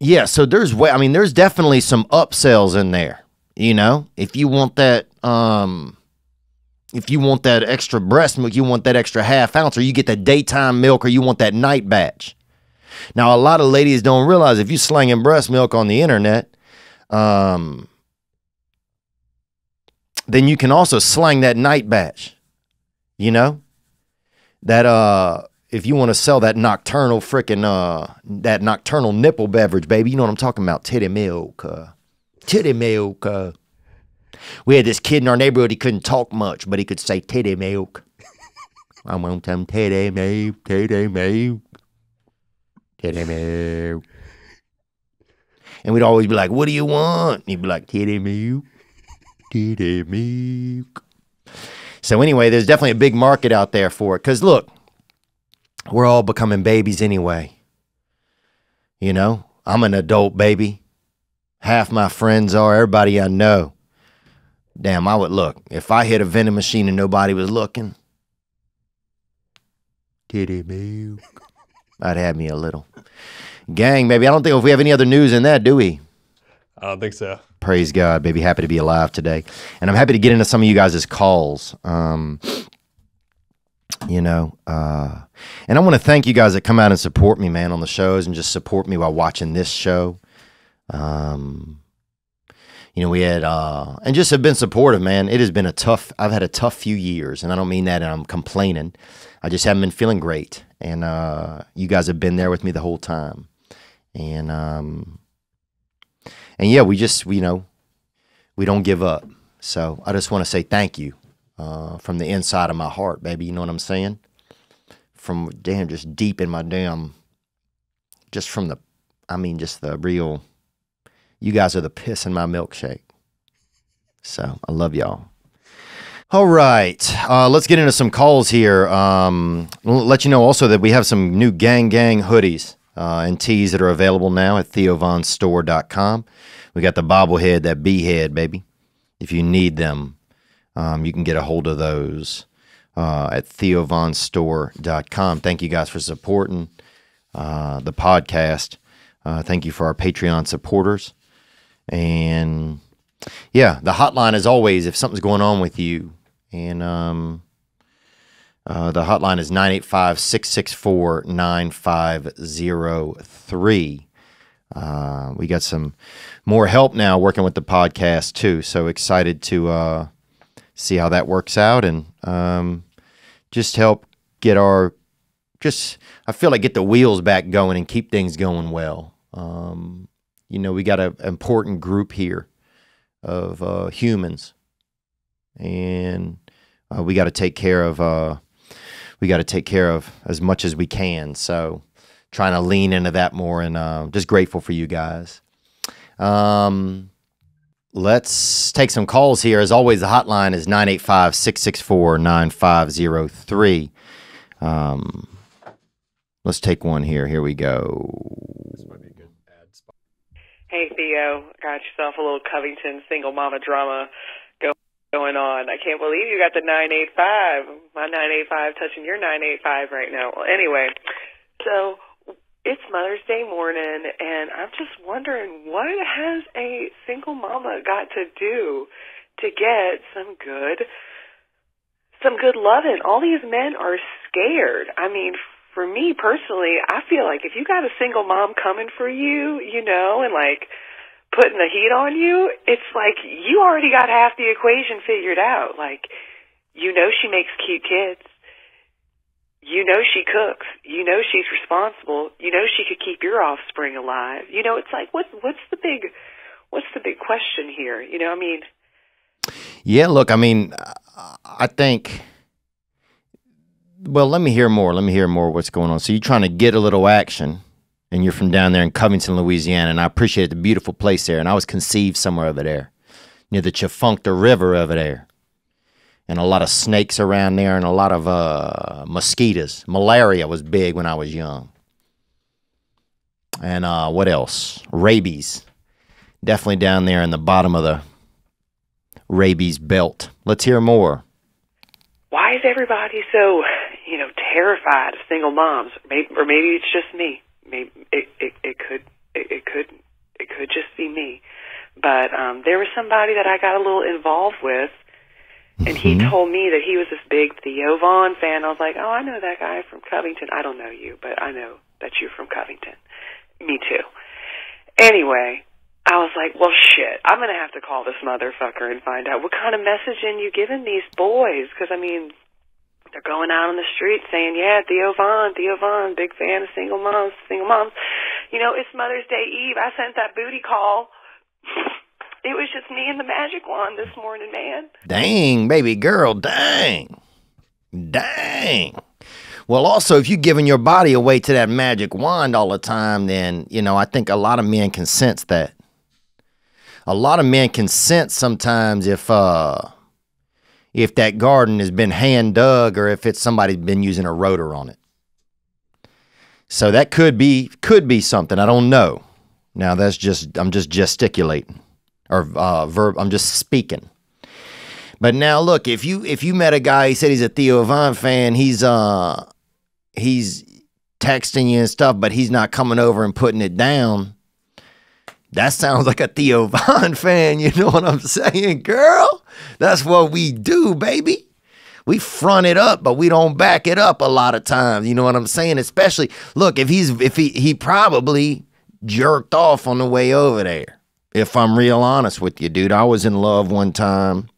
yeah, so there's way, I mean, there's definitely some upsells in there, you know, if you want that, um, if you want that extra breast milk, you want that extra half ounce, or you get that daytime milk, or you want that night batch. Now, a lot of ladies don't realize if you're slanging breast milk on the internet, um, then you can also slang that night batch. You know, that uh, if you want to sell that nocturnal freaking uh, that nocturnal nipple beverage, baby, you know what I'm talking about? Titty milk, uh, titty milk. Uh. We had this kid in our neighborhood, he couldn't talk much, but he could say titty milk. I want some titty milk, titty milk, titty milk. And we'd always be like, what do you want? And he'd be like, titty milk, titty milk. So anyway, there's definitely a big market out there for it. Because look, we're all becoming babies anyway. You know, I'm an adult baby. Half my friends are, everybody I know. Damn, I would look. If I hit a vending machine and nobody was looking, titty milk, I'd have me a little. Gang, baby, I don't think if we have any other news in that, do we? I don't think so. Praise God, baby. Happy to be alive today. And I'm happy to get into some of you guys' calls. Um, you know, uh, and I want to thank you guys that come out and support me, man, on the shows and just support me while watching this show. Um... You know, we had, uh, and just have been supportive, man. It has been a tough, I've had a tough few years, and I don't mean that and I'm complaining. I just haven't been feeling great. And uh, you guys have been there with me the whole time. And, um, and yeah, we just, we, you know, we don't give up. So I just want to say thank you uh, from the inside of my heart, baby. You know what I'm saying? From, damn, just deep in my damn, just from the, I mean, just the real... You guys are the piss in my milkshake. So I love y'all. All right. Uh, let's get into some calls here. Um, we'll let you know also that we have some new Gang Gang hoodies uh, and tees that are available now at Theo Von Store dot com. We got the bobblehead, that B-head, baby. If you need them, um, you can get a hold of those uh, at theo von store dot com. Thank you guys for supporting uh, the podcast. Uh, thank you for our Patreon supporters. And yeah, the hotline is always, if something's going on with you, and um, uh, the hotline is nine eight five, six six four, nine five zero three. Uh, we got some more help now working with the podcast too. So excited to uh, see how that works out, and um, just help get our, just, I feel like get the wheels back going and keep things going well. Um, you know, we got an important group here of uh, humans, and uh, we got to take care of, uh, we got to take care of as much as we can. So trying to lean into that more, and uh, just grateful for you guys. Um, let's take some calls here. As always, the hotline is nine eight five, six six four, nine five zero three. Um, let's take one here. Here we go. This might be a good ad spot. Hey, Theo. Got yourself a little Covington single mama drama go going on. I can't believe you got the nine eight five. My nine eight five touching your nine eight five right now. Well, anyway, so... it's Mother's Day morning, and I'm just wondering, what has a single mama got to do to get some good, some good loving? All these men are scared. I mean, for me personally, I feel like if you got a single mom coming for you, you know, and like putting the heat on you, it's like you already got half the equation figured out. Like, you know, she makes cute kids. You know she cooks. You know she's responsible. You know she could keep your offspring alive. You know, it's like, what, what's the big, what's the big question here? You know, I mean. Yeah, look, I mean, I think, well, let me hear more. Let me hear more what's going on. So you're trying to get a little action, and you're from down there in Covington, Louisiana, and I appreciate the beautiful place there, and I was conceived somewhere over there, near the Chifuncta River over there. And a lot of snakes around there, and a lot of uh, mosquitoes. Malaria was big when I was young. And uh, what else? Rabies. Definitely down there in the bottom of the rabies belt. Let's hear more. Why is everybody so, you know, terrified of single moms? Maybe, or maybe it's just me. Maybe it, it, it could it, it could it could just be me. But um, there was somebody that I got a little involved with. And he mm-hmm. told me that he was this big Theo Von fan. I was like, oh, I know that guy from Covington. I don't know you, but I know that you're from Covington. Me too. Anyway, I was like, well, shit, I'm going to have to call this motherfucker and find out what kind of messaging you giving these boys. Because, I mean, they're going out on the street saying, yeah, Theo Von, Theo Von, big fan of single moms, single moms. You know, it's Mother's Day Eve. I sent that booty call. It was just me and the magic wand this morning, man. Dang, baby girl, dang. Dang. Well, also, if you're giving your body away to that magic wand all the time, then, you know, I think a lot of men can sense that. A lot of men can sense sometimes if, uh, if that garden has been hand dug, or if it's somebody's been using a rotor on it. So that could be, could be something. I don't know. Now, that's just, I'm just gesticulating. Or uh, verb, I'm just speaking. But now, look, if you if you met a guy, he said he's a Theo Von fan, he's uh he's texting you and stuff, but he's not coming over and putting it down. That sounds like a Theo Von fan, you know what I'm saying, girl? That's what we do, baby. We front it up, but we don't back it up a lot of times. You know what I'm saying? Especially, look, if he's if he he probably jerked off on the way over there. If I'm real honest with you, dude, I was in love one time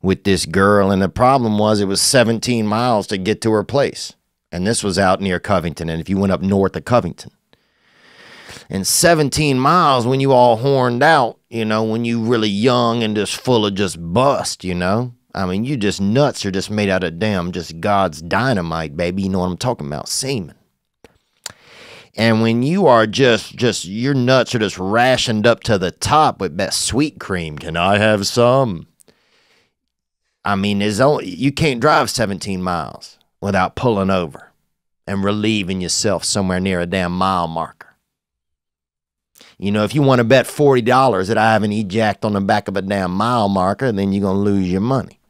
with this girl, and the problem was it was seventeen miles to get to her place. And this was out near Covington, and if you went up north of Covington. And seventeen miles, when you all horned out, you know, when you really young and just full of just bust, you know. I mean, you just nuts. You're just made out of damn just God's dynamite, baby. You know what I'm talking about, semen. And when you are just, just, your nuts are just rationed up to the top with that sweet cream. Can I have some? I mean, there's only, you can't drive seventeen miles without pulling over and relieving yourself somewhere near a damn mile marker. You know, if you want to bet forty dollars that I haven't ejacked on the back of a damn mile marker, then you're going to lose your money.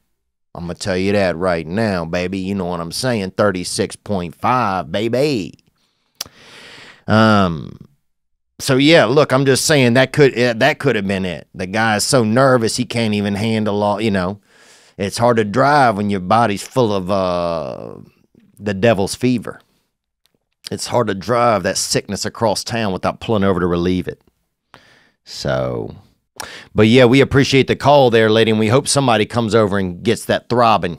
I'm going to tell you that right now, baby. You know what I'm saying? thirty-six point five, baby. Um... So yeah, look, I'm just saying that could that could have been it. The guy is so nervous he can't even handle all. You know, it's hard to drive when your body's full of uh, the devil's fever. It's hard to drive that sickness across town without pulling over to relieve it. So, but yeah, we appreciate the call there, lady, and we hope somebody comes over and gets that throbbing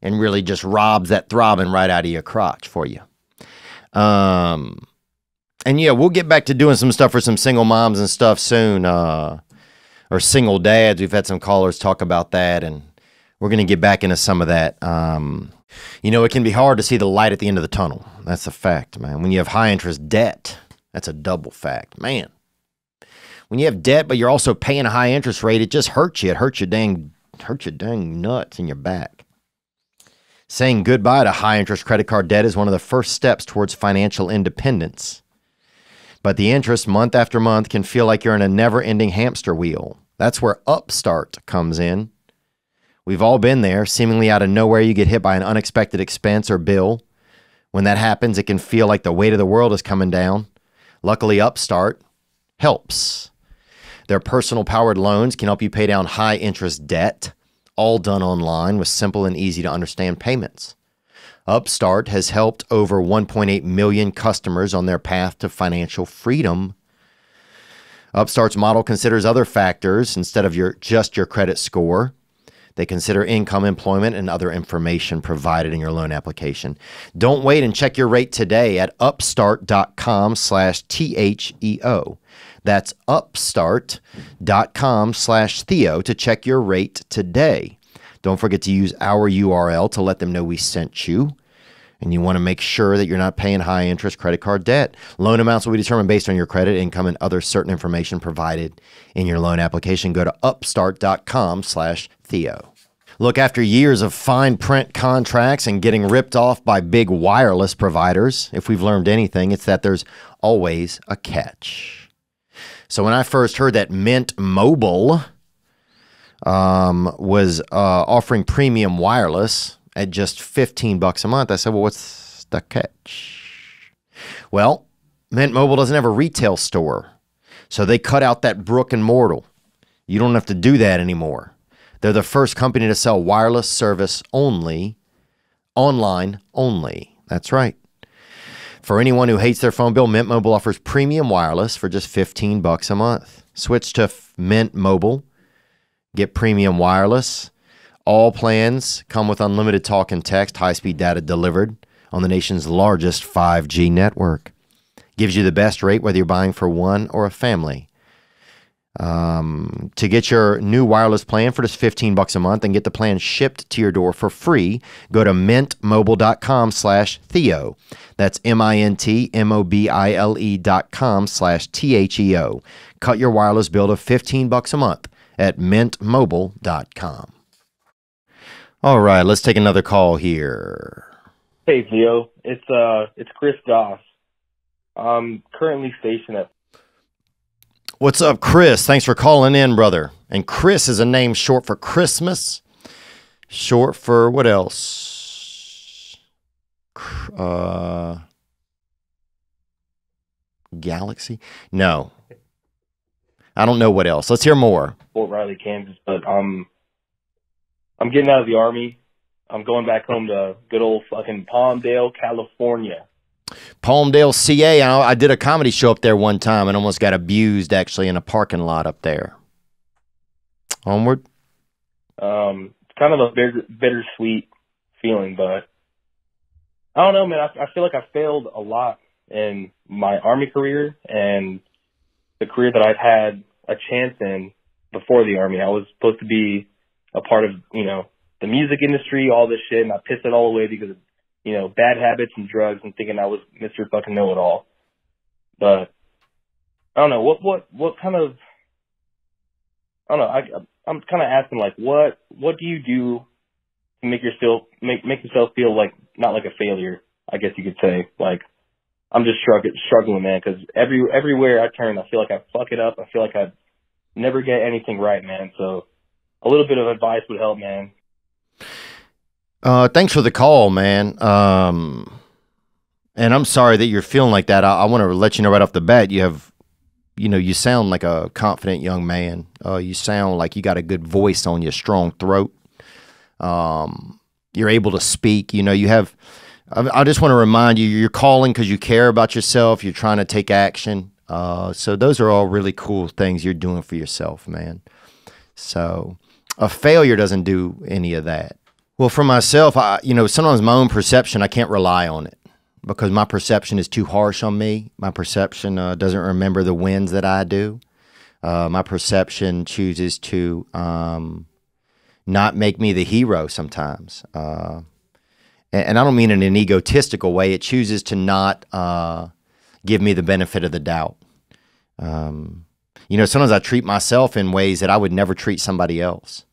and really just robs that throbbing right out of your crotch for you. Um. And yeah, we'll get back to doing some stuff for some single moms and stuff soon, uh, or single dads. We've had some callers talk about that, and we're going to get back into some of that. Um, you know, it can be hard to see the light at the end of the tunnel. That's a fact, man. When you have high interest debt, that's a double fact, man. When you have debt, but you're also paying a high interest rate, it just hurts you. It hurts your dang, hurts your dang nuts in your back. Saying goodbye to high interest credit card debt is one of the first steps towards financial independence. But the interest month after month can feel like you're in a never-ending hamster wheel. That's where Upstart comes in. We've all been there. Seemingly out of nowhere, you get hit by an unexpected expense or bill. When that happens, it can feel like the weight of the world is coming down. Luckily, Upstart helps. Their personal-powered loans can help you pay down high-interest debt, all done online with simple and easy-to-understand payments. Upstart has helped over one point eight million customers on their path to financial freedom. Upstart's model considers other factors instead of your just your credit score. They consider income, employment, and other information provided in your loan application. Don't wait and check your rate today at upstart dot com slash T H E O. That's upstart dot com slash Theo to check your rate today. Don't forget to use our U R L to let them know we sent you. And you want to make sure that you're not paying high-interest credit card debt. Loan amounts will be determined based on your credit, income, and other certain information provided in your loan application. Go to upstart dot com slash Theo. Look, after years of fine print contracts and getting ripped off by big wireless providers, if we've learned anything, it's that there's always a catch. So when I first heard that Mint Mobile um was uh offering premium wireless at just fifteen bucks a month, I said, well, what's the catch? Well, Mint Mobile doesn't have a retail store, so they cut out that brick and mortar. You don't have to do that anymore. They're the first company to sell wireless service only online only. That's right. For anyone who hates their phone bill, Mint Mobile offers premium wireless for just fifteen bucks a month. Switch to Mint Mobile. Get premium wireless. All plans come with unlimited talk and text, high-speed data delivered on the nation's largest five G network. Gives you the best rate whether you're buying for one or a family. Um, to get your new wireless plan for just fifteen bucks a month and get the plan shipped to your door for free, go to mint mobile dot com slash Theo. That's M I N T M O B I L E dot com slash T H E O. Cut your wireless bill to fifteen bucks a month at mint mobile dot com. All right, let's take another call here. Hey, Theo. It's uh, it's Chris Goss. I'm currently stationed at... What's up, Chris? Thanks for calling in, brother. And Chris is a name short for Christmas. Short for what else? Uh, Galaxy? No. I don't know what else. Let's hear more. Fort Riley, Kansas, but um, I'm getting out of the Army. I'm going back home to good old fucking Palmdale, California. Palmdale, C A. I, I did a comedy show up there one time and almost got abused, actually, in a parking lot up there. Onward. Um, it's kind of a bitter, bittersweet feeling, but I don't know, man. I, I feel like I failed a lot in my Army career and the career that I've had a chance in before the Army. I was supposed to be a part of, you know, the music industry, all this shit, and I pissed it all away because of, you know, bad habits and drugs and thinking I was Mister Fucking Know-It-All. But I don't know, what, what, what kind of, I don't know, I, I'm kind of asking, like, what, what do you do to make yourself, make, make yourself feel like, not like a failure, I guess you could say, like, I'm just struggling, man, because every, everywhere I turn, I feel like I fuck it up. I feel like I never get anything right, man. So a little bit of advice would help, man. Uh, thanks for the call, man. Um, and I'm sorry that you're feeling like that. I, I want to let you know right off the bat, you have, you know, you sound like a confident young man. Uh, you sound like you got a good voice on your strong throat. Um, you're able to speak, you know, you have, I, I just want to remind you, you're calling because you care about yourself. You're trying to take action. Uh, so those are all really cool things you're doing for yourself, man. So a failure doesn't do any of that. Well, for myself, I, you know, sometimes my own perception, I can't rely on it because my perception is too harsh on me. My perception uh, doesn't remember the wins that I do. Uh, my perception chooses to um, not make me the hero sometimes. Uh, and, and I don't mean in an egotistical way. It chooses to not uh, give me the benefit of the doubt. Um, you know, sometimes I treat myself in ways that I would never treat somebody else.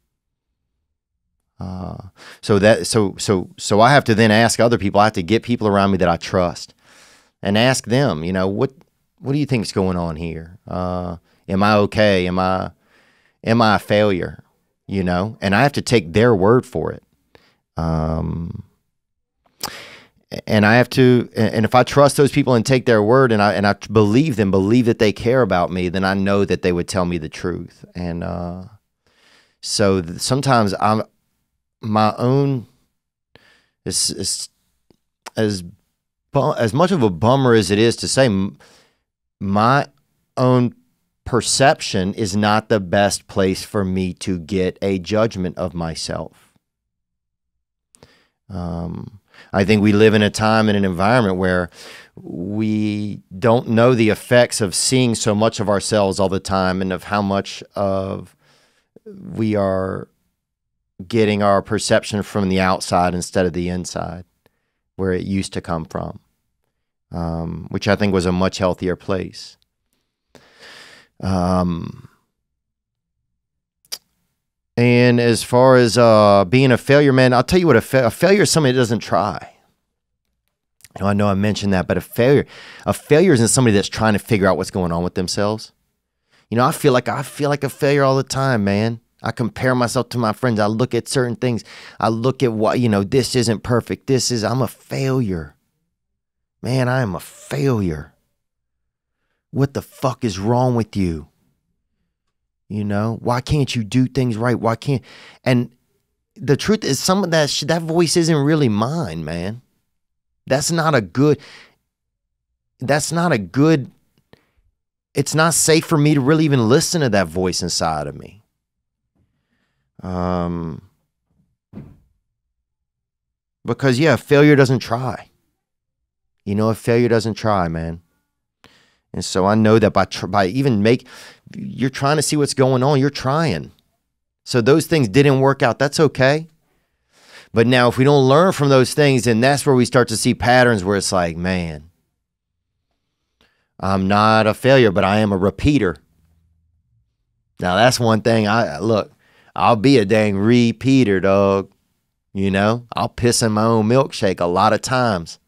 Uh, so that, so, so, so I have to then ask other people, I have to get people around me that I trust and ask them, you know, what, what do you think is going on here? Uh, am I okay? Am I, am I a failure? You know, and I have to take their word for it. Um, and I have to, and if I trust those people and take their word and I, and I believe them, believe that they care about me, then I know that they would tell me the truth. And, uh, so sometimes I'm, my own is, is as as much of a bummer as it is to say, my own perception is not the best place for me to get a judgment of myself. Um, I think we live in a time in an environment where we don't know the effects of seeing so much of ourselves all the time and of how much of we are getting our perception from the outside instead of the inside where it used to come from, um, which I think was a much healthier place. Um, and as far as uh, being a failure, man, I'll tell you what, a, fa a failure is somebody that doesn't try. Now, I know I mentioned that, but a failure, a failure isn't somebody that's trying to figure out what's going on with themselves. You know, I feel like, I feel like a failure all the time, man. I compare myself to my friends. I look at certain things. I look at what, you know, this isn't perfect. This is, I'm a failure. Man, I am a failure. What the fuck is wrong with you? You know, why can't you do things right? Why can't, and the truth is some of that shit, that voice isn't really mine, man. That's not a good, that's not a good, it's not safe for me to really even listen to that voice inside of me. Um, because yeah, failure doesn't try, you know, a failure doesn't try, man. And so I know that by, tr by even make, you're trying to see what's going on. You're trying. So those things didn't work out. That's okay. But now if we don't learn from those things, then that's where we start to see patterns where it's like, man, I'm not a failure, but I am a repeater. Now that's one thing I look. I'll be a dang repeater, dog. You know, I'll piss in my own milkshake a lot of times.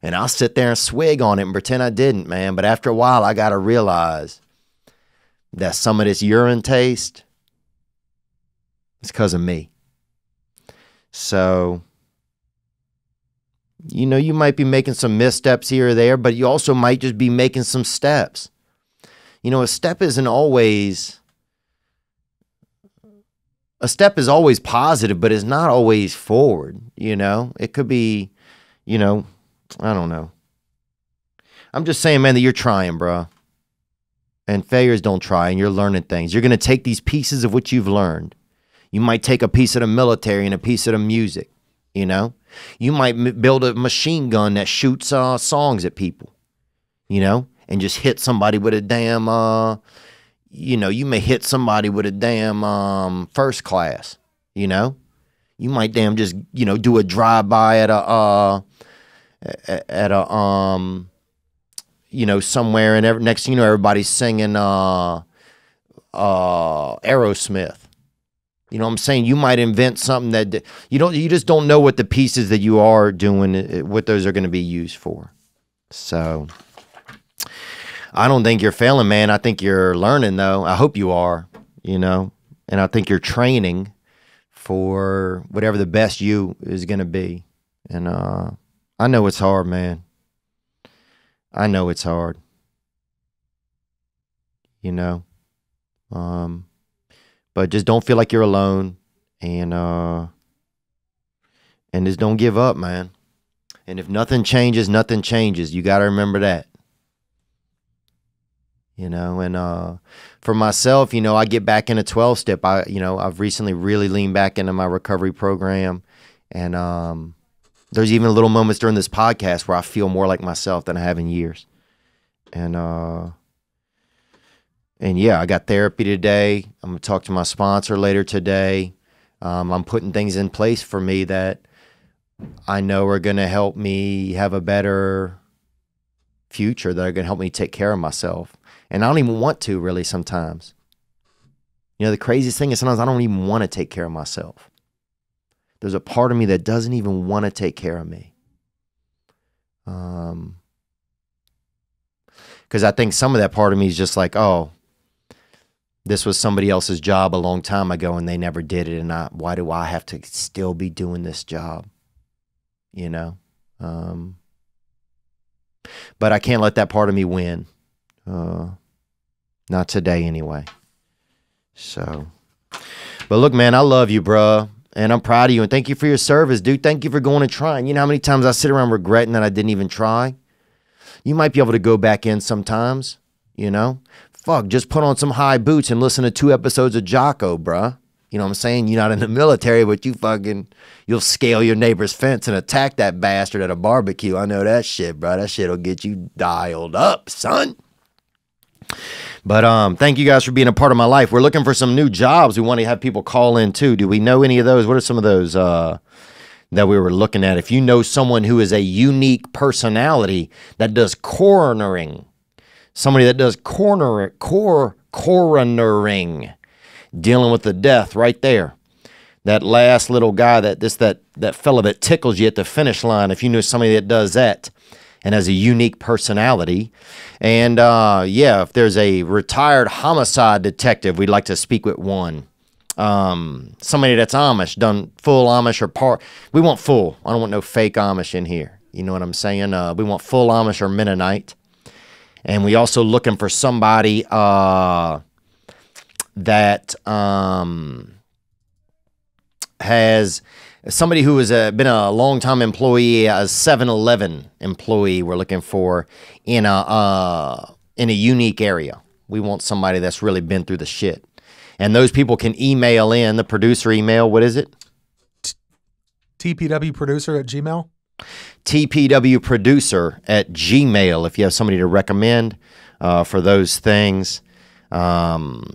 And I'll sit there and swig on it and pretend I didn't, man. But after a while, I got to realize that some of this urine taste is because of me. So, you know, you might be making some missteps here or there, but you also might just be making some steps. You know, a step isn't always... A step is always positive, but it's not always forward, you know? It could be, you know, I don't know. I'm just saying, man, that you're trying, bro. And failures don't try, and you're learning things. You're going to take these pieces of what you've learned. You might take a piece of the military and a piece of the music, you know? You might m build a machine gun that shoots uh, songs at people, you know? And just hit somebody with a damn... Uh, you know, you may hit somebody with a damn um, first class, you know, you might damn just, you know, do a drive by at a, uh, at a, um, you know, somewhere and every, next thing you know, everybody's singing uh, uh, Aerosmith. You know what I'm saying? You might invent something that you don't, you just don't know what the pieces that you are doing, what those are going to be used for. So I don't think you're failing, man. I think you're learning, though. I hope you are, you know, and I think you're training for whatever the best you is going to be. And uh, I know it's hard, man. I know it's hard. You know, um, but just don't feel like you're alone, and uh, and just don't give up, man. And if nothing changes, nothing changes. You got to remember that. You know, and uh, for myself, you know, I get back into twelve step. I, you know, I've recently really leaned back into my recovery program, and um, there's even little moments during this podcast where I feel more like myself than I have in years, and uh. And yeah, I got therapy today. I'm going to talk to my sponsor later today. Um, I'm putting things in place for me that I know are going to help me have a better future, that are going to help me take care of myself. And I don't even want to, really, sometimes. You know, the craziest thing is sometimes I don't even want to take care of myself. There's a part of me that doesn't even want to take care of me. Um, because I think some of that part of me is just like, oh, this was somebody else's job a long time ago and they never did it, and I, why do I have to still be doing this job, you know? Um, but I can't let that part of me win. Uh, not today anyway. So, but look, man, I love you, bruh, and I'm proud of you, and thank you for your service, dude. Thank you for going and trying. You know how many times I sit around regretting that I didn't even try? You might be able to go back in sometimes, you know? Fuck, just put on some high boots and listen to two episodes of Jocko, bruh. You know what I'm saying? You're not in the military, but you fucking, you'll scale your neighbor's fence and attack that bastard at a barbecue. I know that shit, bruh. That shit'll get you dialed up, son. But um, thank you guys for being a part of my life. We're looking for some new jobs. We want to have people call in too. Do we know any of those? What are some of those uh that we were looking at? If you know someone who is a unique personality that does coronering, somebody that does corner, cor, coronering, dealing with the death right there, that last little guy, that this that that fella that tickles you at the finish line, if you know somebody that does that and has a unique personality, and uh, yeah, if there's a retired homicide detective, we'd like to speak with one. Um, somebody that's Amish, done full Amish or part. We want full. I don't want no fake Amish in here. You know what I'm saying? Uh, we want full Amish or Mennonite. And we also looking for somebody uh, that um, has, somebody who has a, been a long-time employee, a seven eleven employee we're looking for in a, uh, in a unique area. We want somebody that's really been through the shit. And those people can email in, the producer email, what is it? T P W producer at Gmail? T P W producer at Gmail, if you have somebody to recommend uh, for those things. Um,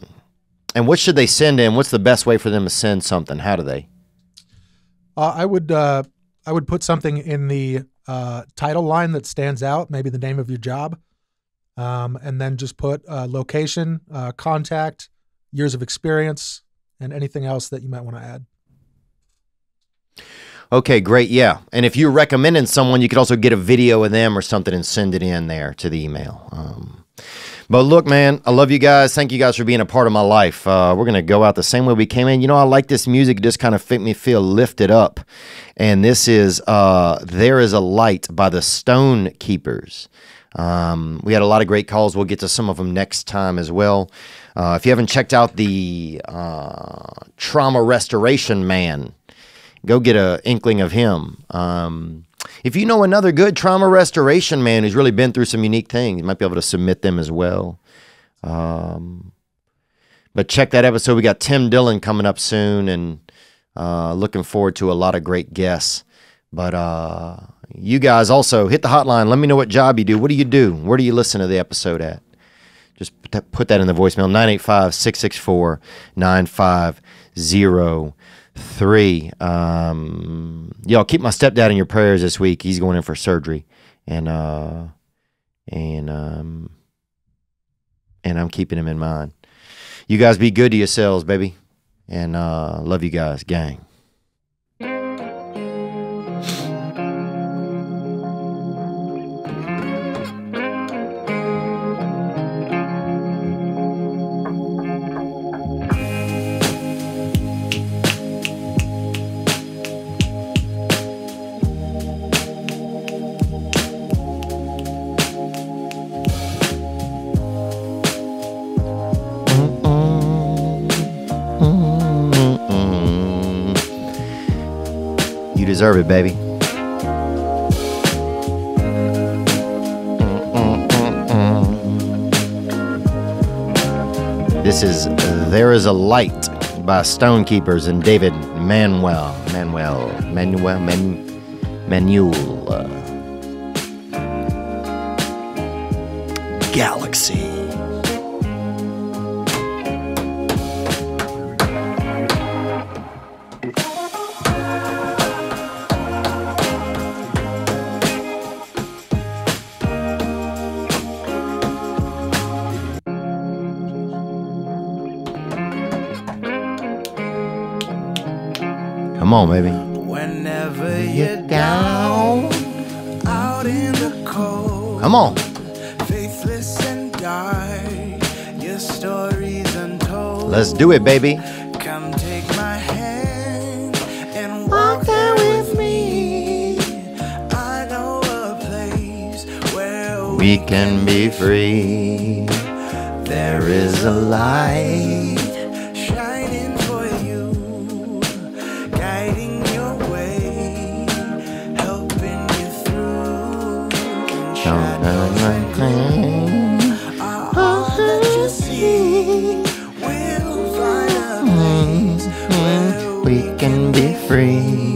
and what should they send in? What's the best way for them to send something? How do they? Uh, I would uh, I would put something in the uh, title line that stands out, maybe the name of your job, um, and then just put uh, location, uh, contact, years of experience, and anything else that you might want to add. Okay, great, yeah. And if you're recommending someone, you could also get a video of them or something and send it in there to the email. Um, but look, man, I love you guys. Thank you guys for being a part of my life. Uh, we're going to go out the same way we came in. You know, I like this music. It just kind of made me feel lifted up. And this is uh, There Is a Light by the Stone Keepers. Um, we had a lot of great calls. We'll get to some of them next time as well. Uh, if you haven't checked out the uh, Trauma Restoration Man, go get an inkling of him. Um, if you know another good Trauma Restoration Man who's really been through some unique things, you might be able to submit them as well. Um, but check that episode. We got Tim Dillon coming up soon, and uh, looking forward to a lot of great guests. But uh, you guys also hit the hotline. Let me know what job you do. What do you do? Where do you listen to the episode at? Just put that in the voicemail, nine eight five, six six four, nine five zero three. Um, y'all, keep my stepdad in your prayers this week. He's going in for surgery. And uh, and um, and I'm keeping him in mind. You guys be good to yourselves, baby. And uh, love you guys, gang. You deserve it, baby. This is There Is a Light by Stone Keepers and David Manuel. Manuel. Manuel. Man, Manuel. Uh, Galaxy. Come on, baby. Whenever you're down, out in the cold, come on, faithless and dark, your story's untold. Let's do it, baby. Come take my hand and walk there with me. I know a place where we can be free. There is a light. We can be free.